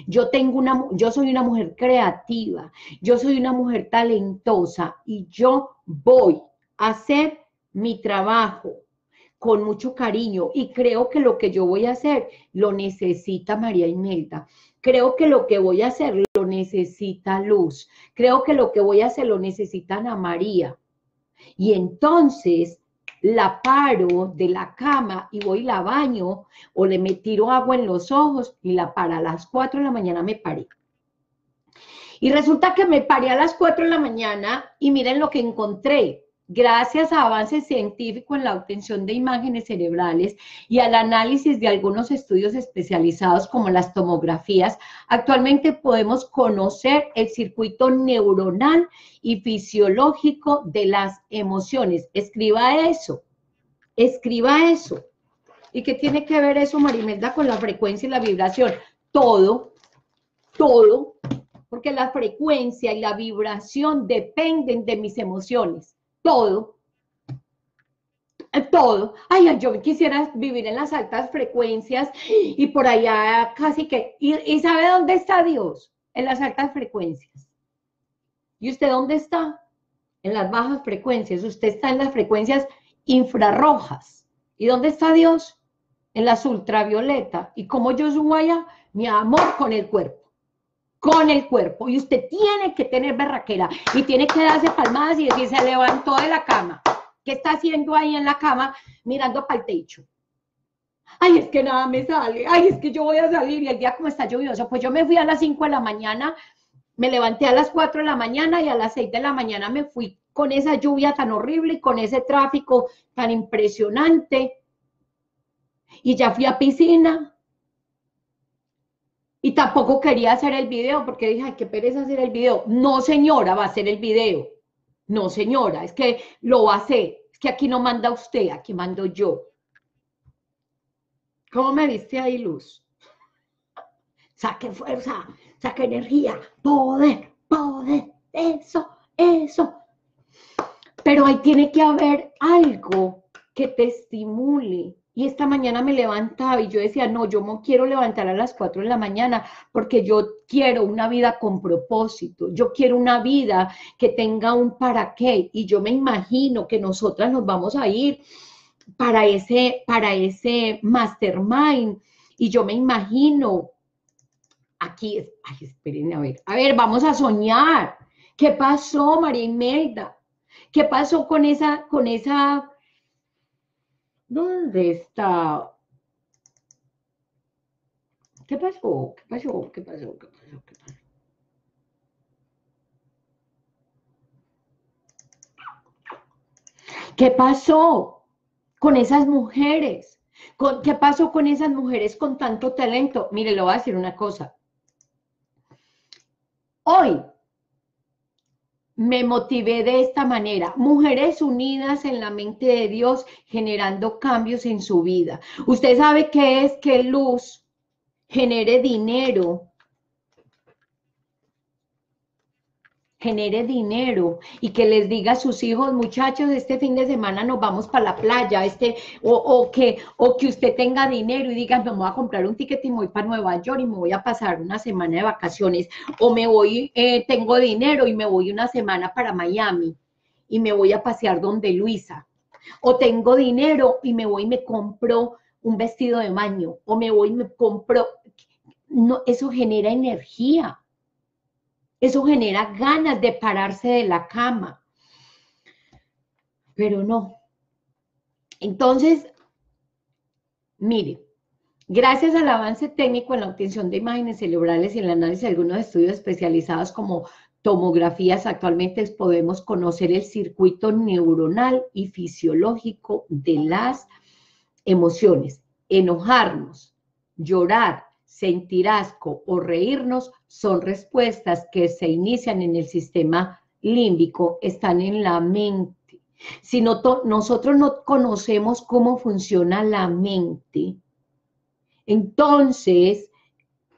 yo, tengo una, yo soy una mujer creativa, yo soy una mujer talentosa, y yo voy a hacer mi trabajo con mucho cariño, y creo que lo que yo voy a hacer lo necesita María Imelda, creo que lo que voy a hacer lo necesita Luz, creo que lo que voy a hacer lo necesita Ana María. Y entonces la paro de la cama y voy y la baño, o le me tiro agua en los ojos y la para a las cuatro de la mañana me paré. Y resulta que me paré a las cuatro de la mañana y miren lo que encontré. Gracias a avances científicos en la obtención de imágenes cerebrales y al análisis de algunos estudios especializados como las tomografías, actualmente podemos conocer el circuito neuronal y fisiológico de las emociones. Escriba eso, escriba eso. ¿Y qué tiene que ver eso, María Imelda, con la frecuencia y la vibración? Todo, todo, porque la frecuencia y la vibración dependen de mis emociones. Todo, todo. Ay, yo quisiera vivir en las altas frecuencias y por allá casi que... ¿Y, y sabe dónde está Dios? En las altas frecuencias. ¿Y usted dónde está? En las bajas frecuencias. Usted está en las frecuencias infrarrojas. ¿Y dónde está Dios? En las ultravioletas. ¿Y cómo yo subo allá? mi amor, con el cuerpo, con el cuerpo, y usted tiene que tener berraquera, y tiene que darse palmadas y decir, se levantó de la cama, ¿qué está haciendo ahí en la cama mirando para el techo? Ay, es que nada me sale, ay, es que yo voy a salir, y el día como está lluvioso, pues yo me fui a las cinco de la mañana, me levanté a las cuatro de la mañana, y a las seis de la mañana me fui con esa lluvia tan horrible, y con ese tráfico tan impresionante, y ya fui a piscina, y tampoco quería hacer el video, porque dije, ay, qué pereza hacer el video. No, señora, va a hacer el video. No, señora, es que lo va a hacer. Es que aquí no manda usted, aquí mando yo. ¿Cómo me viste ahí, Luz? Saque fuerza, saque energía, poder, poder, eso, eso. Pero ahí tiene que haber algo que te estimule. Y esta mañana me levantaba y yo decía, no, yo no quiero levantar a las cuatro de la mañana porque yo quiero una vida con propósito, yo quiero una vida que tenga un para qué, y yo me imagino que nosotras nos vamos a ir para ese, para ese mastermind, y yo me imagino, aquí, ay, esperen, a ver, a ver, vamos a soñar. ¿Qué pasó, María Imelda? ¿Qué pasó con esa, con esa... ¿Dónde está? ¿Qué pasó? ¿Qué pasó? ¿Qué pasó? ¿Qué pasó? ¿Qué pasó? ¿Qué pasó con esas mujeres? ¿Qué pasó con esas mujeres con tanto talento? Mire, le voy a decir una cosa. Hoy me motivé de esta manera, mujeres unidas en la mente de Dios, generando cambios en su vida. Usted sabe qué es que Luz genere dinero, genere dinero, y que les diga a sus hijos, muchachos, este fin de semana nos vamos para la playa, este, o, o, que, o que usted tenga dinero y diga, me voy a comprar un ticket y me voy para Nueva York y me voy a pasar una semana de vacaciones, o me voy, eh, tengo dinero y me voy una semana para Miami y me voy a pasear donde Luisa, o tengo dinero y me voy y me compro un vestido de baño, o me voy y me compro, no, eso genera energía. Eso genera ganas de pararse de la cama. Pero no. Entonces, mire, gracias al avance técnico en la obtención de imágenes cerebrales y el análisis de algunos estudios especializados como tomografías, actualmente podemos conocer el circuito neuronal y fisiológico de las emociones. Enojarnos, llorar, sentir asco o reírnos son respuestas que se inician en el sistema límbico, están en la mente. Si no, nosotros no conocemos cómo funciona la mente, entonces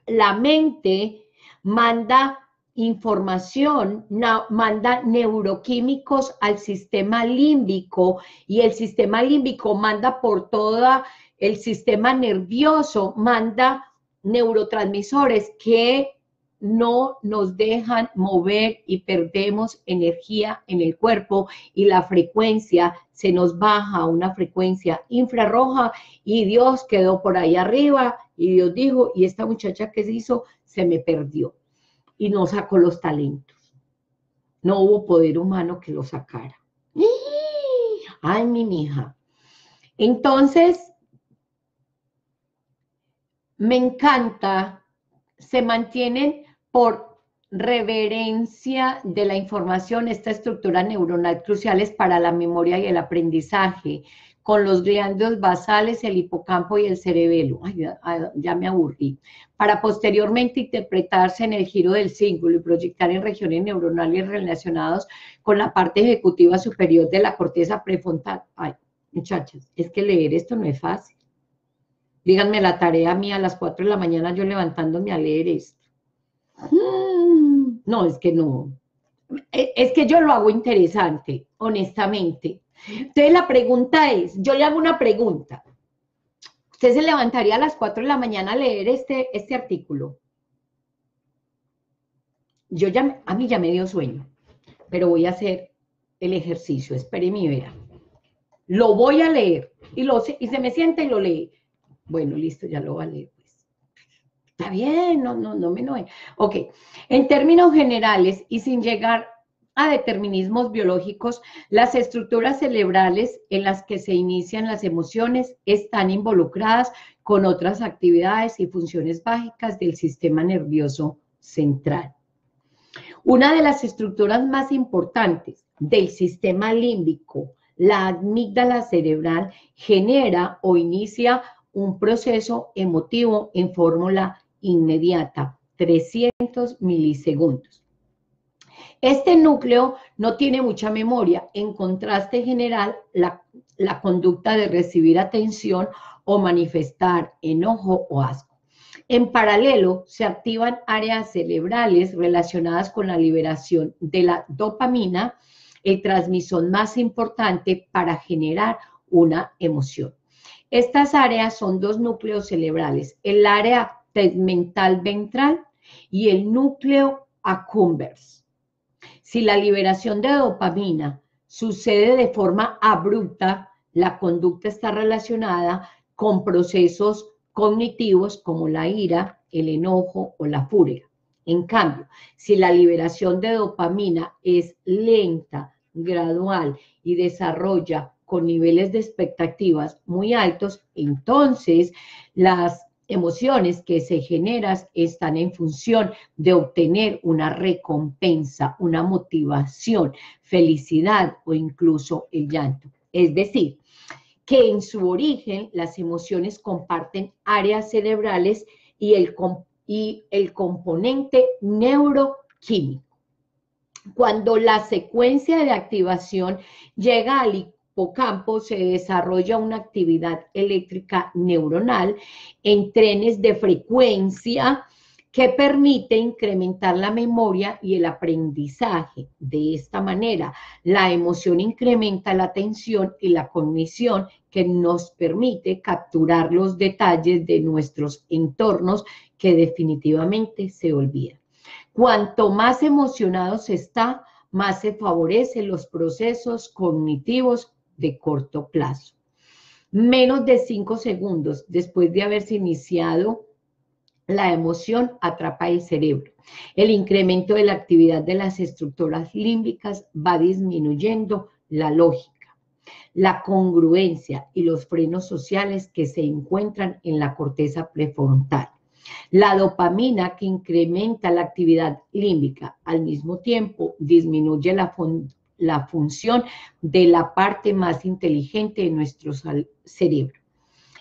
la mente manda información, na, manda neuroquímicos al sistema límbico, y el sistema límbico manda por todo el sistema nervioso, manda neurotransmisores que no nos dejan mover y perdemos energía en el cuerpo, y la frecuencia se nos baja a una frecuencia infrarroja, y Dios quedó por ahí arriba y Dios dijo, y esta muchacha que se hizo se me perdió, y no sacó los talentos. No hubo poder humano que lo sacara. Ay, mi mija. Entonces, me encanta, se mantienen por reverencia de la información. Esta estructura neuronal crucial es para la memoria y el aprendizaje, con los ganglios basales, el hipocampo y el cerebelo. Ay, ya, ya me aburrí. Para posteriormente interpretarse en el giro del cíngulo y proyectar en regiones neuronales relacionadas con la parte ejecutiva superior de la corteza prefrontal. Ay, muchachas, es que leer esto no es fácil. Díganme la tarea mía a las cuatro de la mañana yo levantándome a leer esto. No, es que no. Es que yo lo hago interesante, honestamente. Entonces la pregunta es, yo le hago una pregunta. ¿Usted se levantaría a las cuatro de la mañana a leer este, este artículo? Yo ya, a mí ya me dio sueño, pero voy a hacer el ejercicio, espéreme y vea. Lo voy a leer y, lo, y se me sienta y lo lee. Bueno, listo, ya lo va a leer, pues. Está bien, no, no, no me noe. Ok, en términos generales y sin llegar a determinismos biológicos, las estructuras cerebrales en las que se inician las emociones están involucradas con otras actividades y funciones básicas del sistema nervioso central. Una de las estructuras más importantes del sistema límbico, la amígdala cerebral, genera o inicia un proceso emotivo en fórmula inmediata, trescientos milisegundos. Este núcleo no tiene mucha memoria. En contraste general, la, la conducta de recibir atención o manifestar enojo o asco. En paralelo, se activan áreas cerebrales relacionadas con la liberación de la dopamina, el transmisor más importante para generar una emoción. Estas áreas son dos núcleos cerebrales, el área tegmental ventral y el núcleo accumbens. Si la liberación de dopamina sucede de forma abrupta, la conducta está relacionada con procesos cognitivos como la ira, el enojo o la furia. En cambio, si la liberación de dopamina es lenta, gradual y desarrolla con niveles de expectativas muy altos, entonces las emociones que se generan están en función de obtener una recompensa, una motivación, felicidad o incluso el llanto. Es decir, que en su origen las emociones comparten áreas cerebrales y el, y el componente neuroquímico. Cuando la secuencia de activación llega al campo se desarrolla una actividad eléctrica neuronal en trenes de frecuencia que permite incrementar la memoria y el aprendizaje. De esta manera, la emoción incrementa la atención y la cognición que nos permite capturar los detalles de nuestros entornos que definitivamente se olvidan. Cuanto más emocionado se está, más se favorecen los procesos cognitivos de corto plazo. Menos de cinco segundos después de haberse iniciado la emoción atrapa el cerebro. El incremento de la actividad de las estructuras límbicas va disminuyendo la lógica, la congruencia y los frenos sociales que se encuentran en la corteza prefrontal. La dopamina que incrementa la actividad límbica al mismo tiempo disminuye la fun- la función de la parte más inteligente de nuestro cerebro.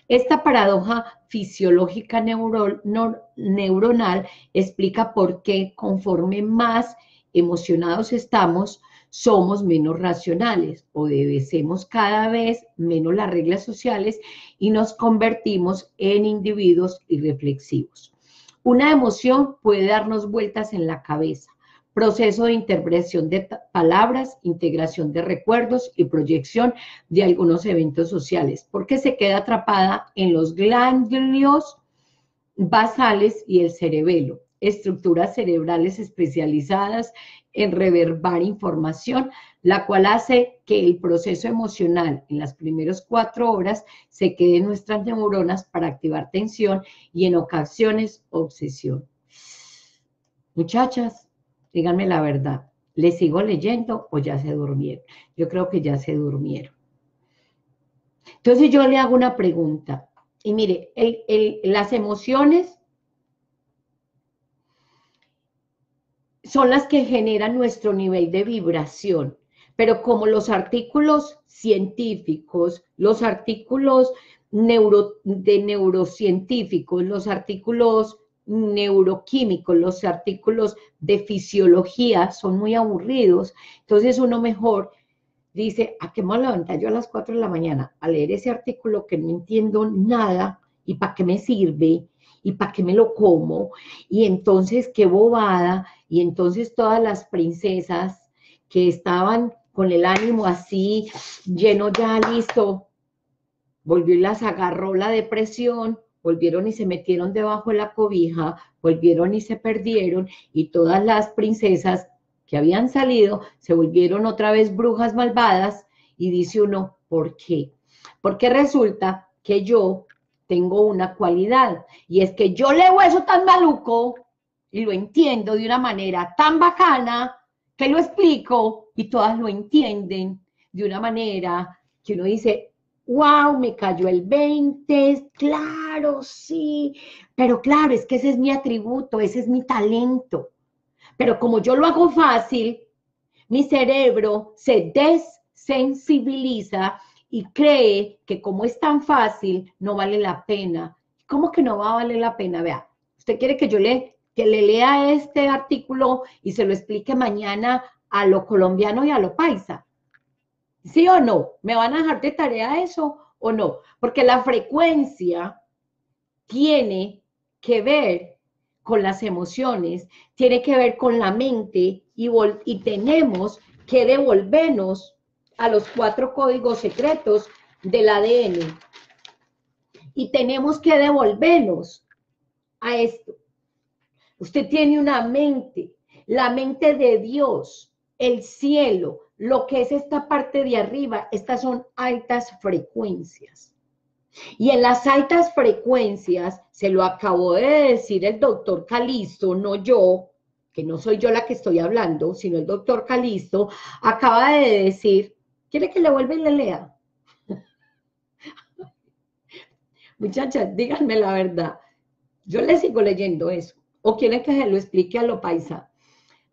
Esta paradoja fisiológica neuro, no, neuronal explica por qué conforme más emocionados estamos, somos menos racionales, obedecemos cada vez menos las reglas sociales y nos convertimos en individuos irreflexivos. Una emoción puede darnos vueltas en la cabeza. Proceso de interpretación de palabras, integración de recuerdos y proyección de algunos eventos sociales, porque se queda atrapada en los ganglios basales y el cerebelo, estructuras cerebrales especializadas en reverbar información, la cual hace que el proceso emocional en las primeras cuatro horas se quede en nuestras neuronas para activar tensión y en ocasiones obsesión. Muchachas, díganme la verdad, ¿les sigo leyendo o ya se durmieron? Yo creo que ya se durmieron. Entonces yo le hago una pregunta. Y mire, el, el, las emociones son las que generan nuestro nivel de vibración. Pero como los artículos científicos, los artículos neuro, de neurocientíficos, los artículos neuroquímicos, los artículos de fisiología son muy aburridos, entonces uno mejor dice, ¿a qué me levanté yo a las cuatro de la mañana a leer ese artículo que no entiendo nada y para qué me sirve y para qué me lo como? Y entonces qué bobada, y entonces todas las princesas que estaban con el ánimo así, lleno ya, listo, volvió y las agarró la depresión, volvieron y se metieron debajo de la cobija, volvieron y se perdieron, y todas las princesas que habían salido se volvieron otra vez brujas malvadas, y dice uno, ¿por qué? Porque resulta que yo tengo una cualidad, y es que yo leo eso tan maluco y lo entiendo de una manera tan bacana que lo explico y todas lo entienden de una manera que uno dice, wow, me cayó el veinte, claro, sí, pero claro, es que ese es mi atributo, ese es mi talento. Pero como yo lo hago fácil, mi cerebro se desensibiliza y cree que como es tan fácil, no vale la pena. ¿Cómo que no va a valer la pena? Vea, usted quiere que yo le, que le lea este artículo y se lo explique mañana a lo colombiano y a lo paisa. ¿Sí o no? ¿Me van a dejar de tarea eso o no? Porque la frecuencia tiene que ver con las emociones, tiene que ver con la mente y, vol y tenemos que devolvernos a los cuatro códigos secretos del A D N. Y tenemos que devolvernos a esto. Usted tiene una mente, la mente de Dios, el cielo, lo que es esta parte de arriba, estas son altas frecuencias. Y en las altas frecuencias, se lo acabó de decir el doctor Calisto, no yo, que no soy yo la que estoy hablando, sino el doctor Calisto, acaba de decir, ¿quiere que le vuelva y le lea? Muchachas, díganme la verdad. Yo le sigo leyendo eso. ¿O quieren que se lo explique a lo paisa?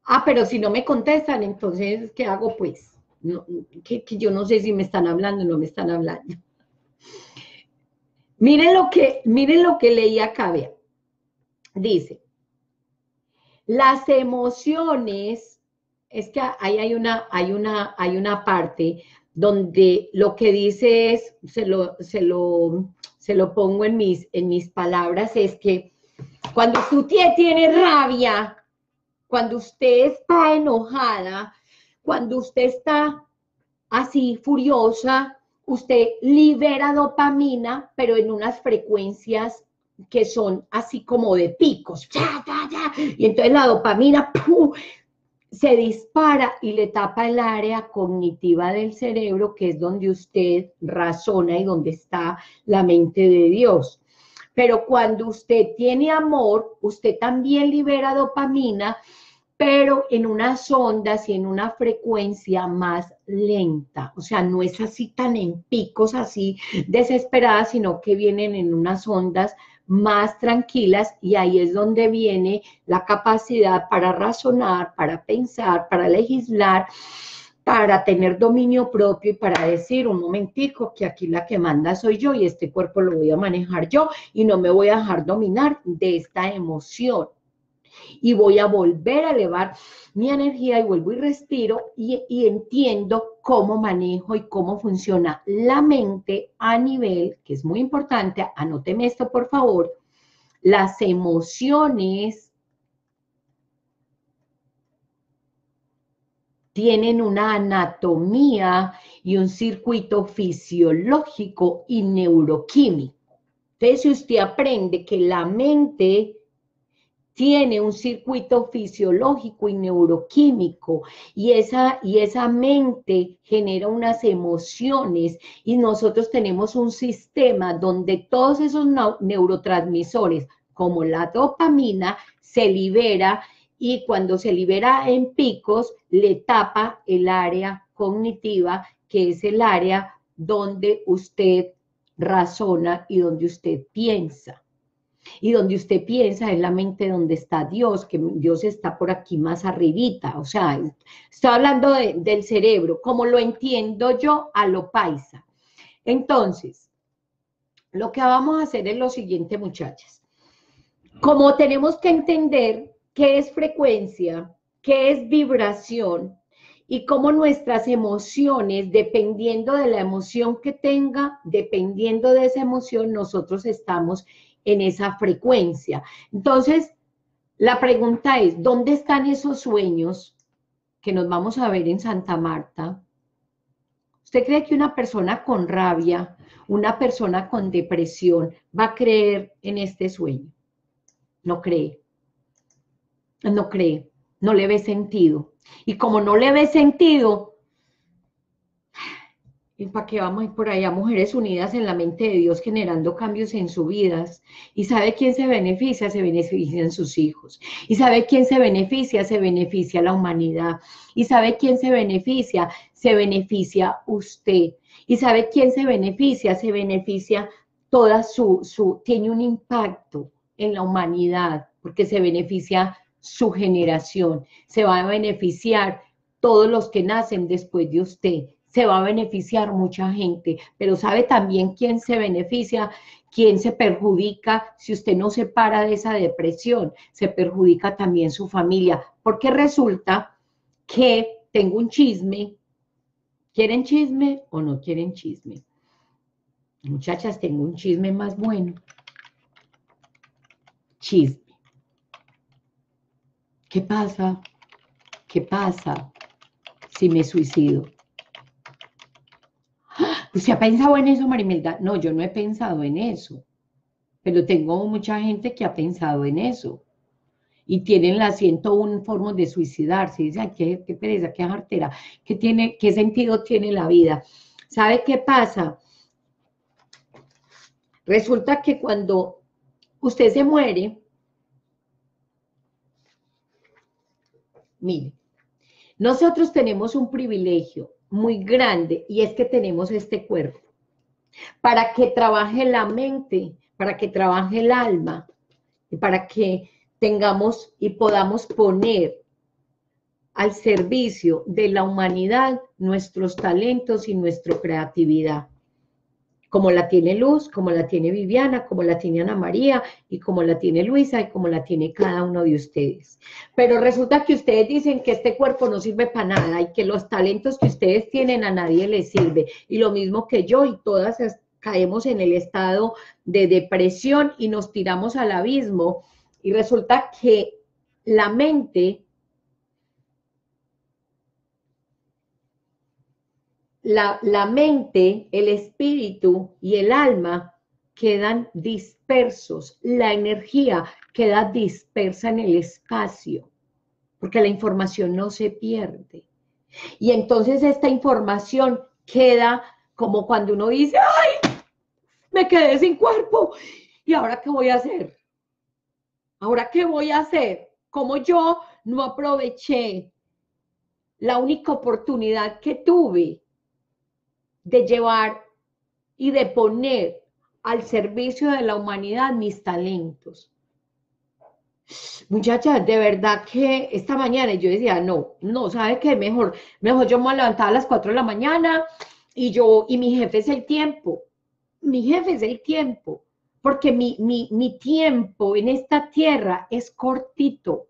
Ah, pero si no me contestan, entonces, ¿qué hago, pues? No, que, que yo no sé si me están hablando o no me están hablando. Miren lo que, miren lo que leí acá, vean. Dice, las emociones, es que ahí hay una, hay una, hay una parte donde lo que dice es, se lo, se lo, se lo pongo en mis, en mis palabras, es que cuando tú tiene rabia, cuando usted está enojada, cuando usted está así furiosa, usted libera dopamina, pero en unas frecuencias que son así como de picos. Y entonces la dopamina ¡pum!, se dispara y le tapa el área cognitiva del cerebro, que es donde usted razona y donde está la mente de Dios. Pero cuando usted tiene amor, usted también libera dopamina, pero en unas ondas y en una frecuencia más lenta. O sea, no es así tan en picos, así desesperadas, sino que vienen en unas ondas más tranquilas y ahí es donde viene la capacidad para razonar, para pensar, para legislar, para tener dominio propio y para decir, un momentico, que aquí la que manda soy yo y este cuerpo lo voy a manejar yo y no me voy a dejar dominar de esta emoción. Y voy a volver a elevar mi energía y vuelvo y respiro y, y entiendo cómo manejo y cómo funciona la mente a nivel, que es muy importante, anóteme esto por favor, las emociones tienen una anatomía y un circuito fisiológico y neuroquímico. Entonces, si usted aprende que la mente tiene un circuito fisiológico y neuroquímico, y esa, y esa mente genera unas emociones, y nosotros tenemos un sistema donde todos esos neurotransmisores, como la dopamina, se libera, y cuando se libera en picos, le tapa el área cognitiva, que es el área donde usted razona y donde usted piensa. Y donde usted piensa es la mente donde está Dios, que Dios está por aquí más arribita. O sea, estoy hablando de, del cerebro, como lo entiendo yo a lo paisa. Entonces, lo que vamos a hacer es lo siguiente, muchachas. Como tenemos que entender qué es frecuencia, qué es vibración y cómo nuestras emociones, dependiendo de la emoción que tenga, dependiendo de esa emoción, nosotros estamos en esa frecuencia. Entonces, la pregunta es, ¿dónde están esos sueños que nos vamos a ver en Santa Marta? ¿Usted cree que una persona con rabia, una persona con depresión va a creer en este sueño? No cree. No cree. No le ve sentido. Y como no le ve sentido, ¿Y para qué vamos a ir por allá? Mujeres unidas en la mente de Dios, generando cambios en sus vidas. ¿Y sabe quién se beneficia? Se benefician sus hijos. ¿Y sabe quién se beneficia? Se beneficia la humanidad. ¿Y sabe quién se beneficia? Se beneficia usted. ¿Y sabe quién se beneficia? Se beneficia toda su... su tiene un impacto en la humanidad, porque se beneficia su generación. Se va a beneficiar todos los que nacen después de usted. Se va a beneficiar mucha gente, pero sabe también quién se beneficia, quién se perjudica. Si usted no se para de esa depresión, se perjudica también su familia, porque resulta que tengo un chisme. ¿Quieren chisme o no quieren chisme? Muchachas, tengo un chisme más bueno. Chisme. ¿Qué pasa? ¿Qué pasa si me suicido? ¿Usted ha pensado en eso, María Imelda? No, yo no he pensado en eso, pero tengo mucha gente que ha pensado en eso y tienen las ciento una formas de suicidarse. Dicen, qué, qué pereza, qué jartera, qué, tiene, qué sentido tiene la vida. ¿Sabe qué pasa? Resulta que cuando usted se muere, mire, nosotros tenemos un privilegio muy grande, y es que tenemos este cuerpo para que trabaje la mente, para que trabaje el alma, y para que tengamos y podamos poner al servicio de la humanidad nuestros talentos y nuestra creatividad, como la tiene Luz, como la tiene Viviana, como la tiene Ana María, y como la tiene Luisa, y como la tiene cada uno de ustedes. Pero resulta que ustedes dicen que este cuerpo no sirve para nada, y que los talentos que ustedes tienen a nadie les sirve, y lo mismo que yo, y todas caemos en el estado de depresión, y nos tiramos al abismo, y resulta que la mente, La, la mente, el espíritu y el alma quedan dispersos. La energía queda dispersa en el espacio, porque la información no se pierde. Y entonces esta información queda como cuando uno dice, ¡ay! Me quedé sin cuerpo. ¿Y ahora qué voy a hacer? ¿Ahora qué voy a hacer? Como yo no aproveché la única oportunidad que tuve de llevar y de poner al servicio de la humanidad mis talentos. Muchachas, de verdad que esta mañana yo decía, no, no, ¿sabe qué? Mejor, mejor yo me levantaba a las cuatro de la mañana y yo, y mi jefe es el tiempo, mi jefe es el tiempo, porque mi, mi, mi tiempo en esta tierra es cortito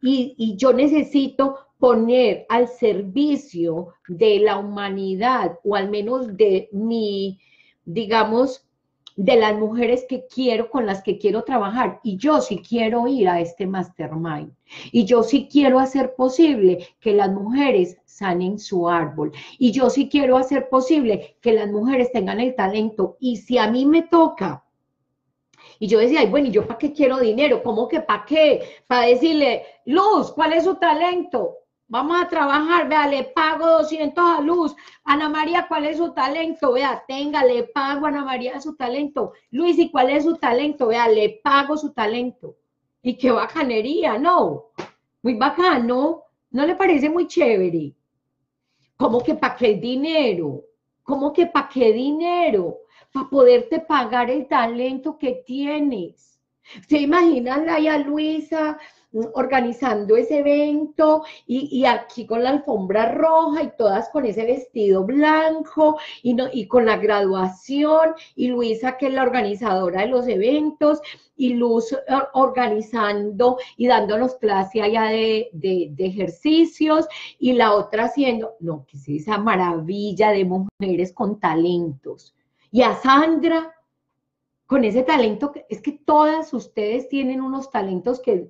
y, y yo necesito poner al servicio de la humanidad, o al menos de mi, digamos, de las mujeres que quiero, con las que quiero trabajar. Y yo sí quiero ir a este Mastermind. Y yo sí quiero hacer posible que las mujeres sanen su árbol. Y yo sí quiero hacer posible que las mujeres tengan el talento. Y si a mí me toca, y yo decía, ay, bueno, ¿y yo para qué quiero dinero? ¿Cómo que para qué? Para decirle, Luz, ¿cuál es su talento? Vamos a trabajar, vea, le pago doscientos a Luz. Ana María, ¿cuál es su talento? Vea, tenga, le pago a Ana María su talento. Luis, ¿y cuál es su talento? Vea, le pago su talento. Y qué bacanería, ¿no? Muy bacano, ¿no le parece muy chévere? ¿Cómo que para qué dinero? ¿Cómo que para qué dinero? Para poderte pagar el talento que tienes. ¿Se imaginan ahí a Luisa organizando ese evento y, y aquí con la alfombra roja y todas con ese vestido blanco y, no, y con la graduación y Luisa que es la organizadora de los eventos y Luz organizando y dándonos clase allá de, de, de ejercicios y la otra haciendo, no, que es esa maravilla de mujeres con talentos? Y a Sandra, con ese talento, es que todas ustedes tienen unos talentos que...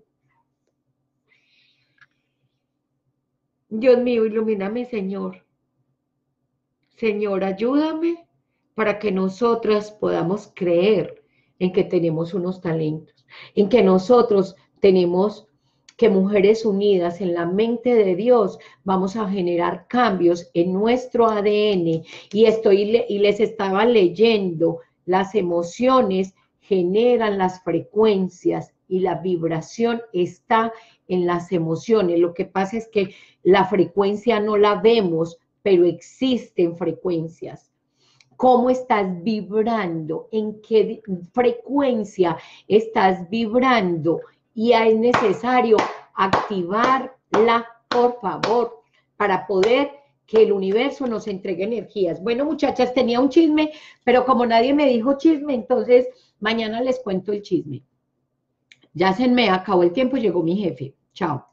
Dios mío, ilumíname, Señor. Señor, ayúdame para que nosotras podamos creer en que tenemos unos talentos, en que nosotros tenemos que mujeres unidas en la mente de Dios vamos a generar cambios en nuestro A D N. Y, estoy, y les estaba leyendo, las emociones generan las frecuencias y la vibración está en las emociones. Lo que pasa es que la frecuencia no la vemos, pero existen frecuencias. ¿Cómo estás vibrando? ¿En qué frecuencia estás vibrando? Y es necesario activarla, por favor, para poder que el universo nos entregue energías. Bueno, muchachas, tenía un chisme, pero como nadie me dijo chisme, entonces mañana les cuento el chisme. Ya se me acabó el tiempo, llegó mi jefe. Chao.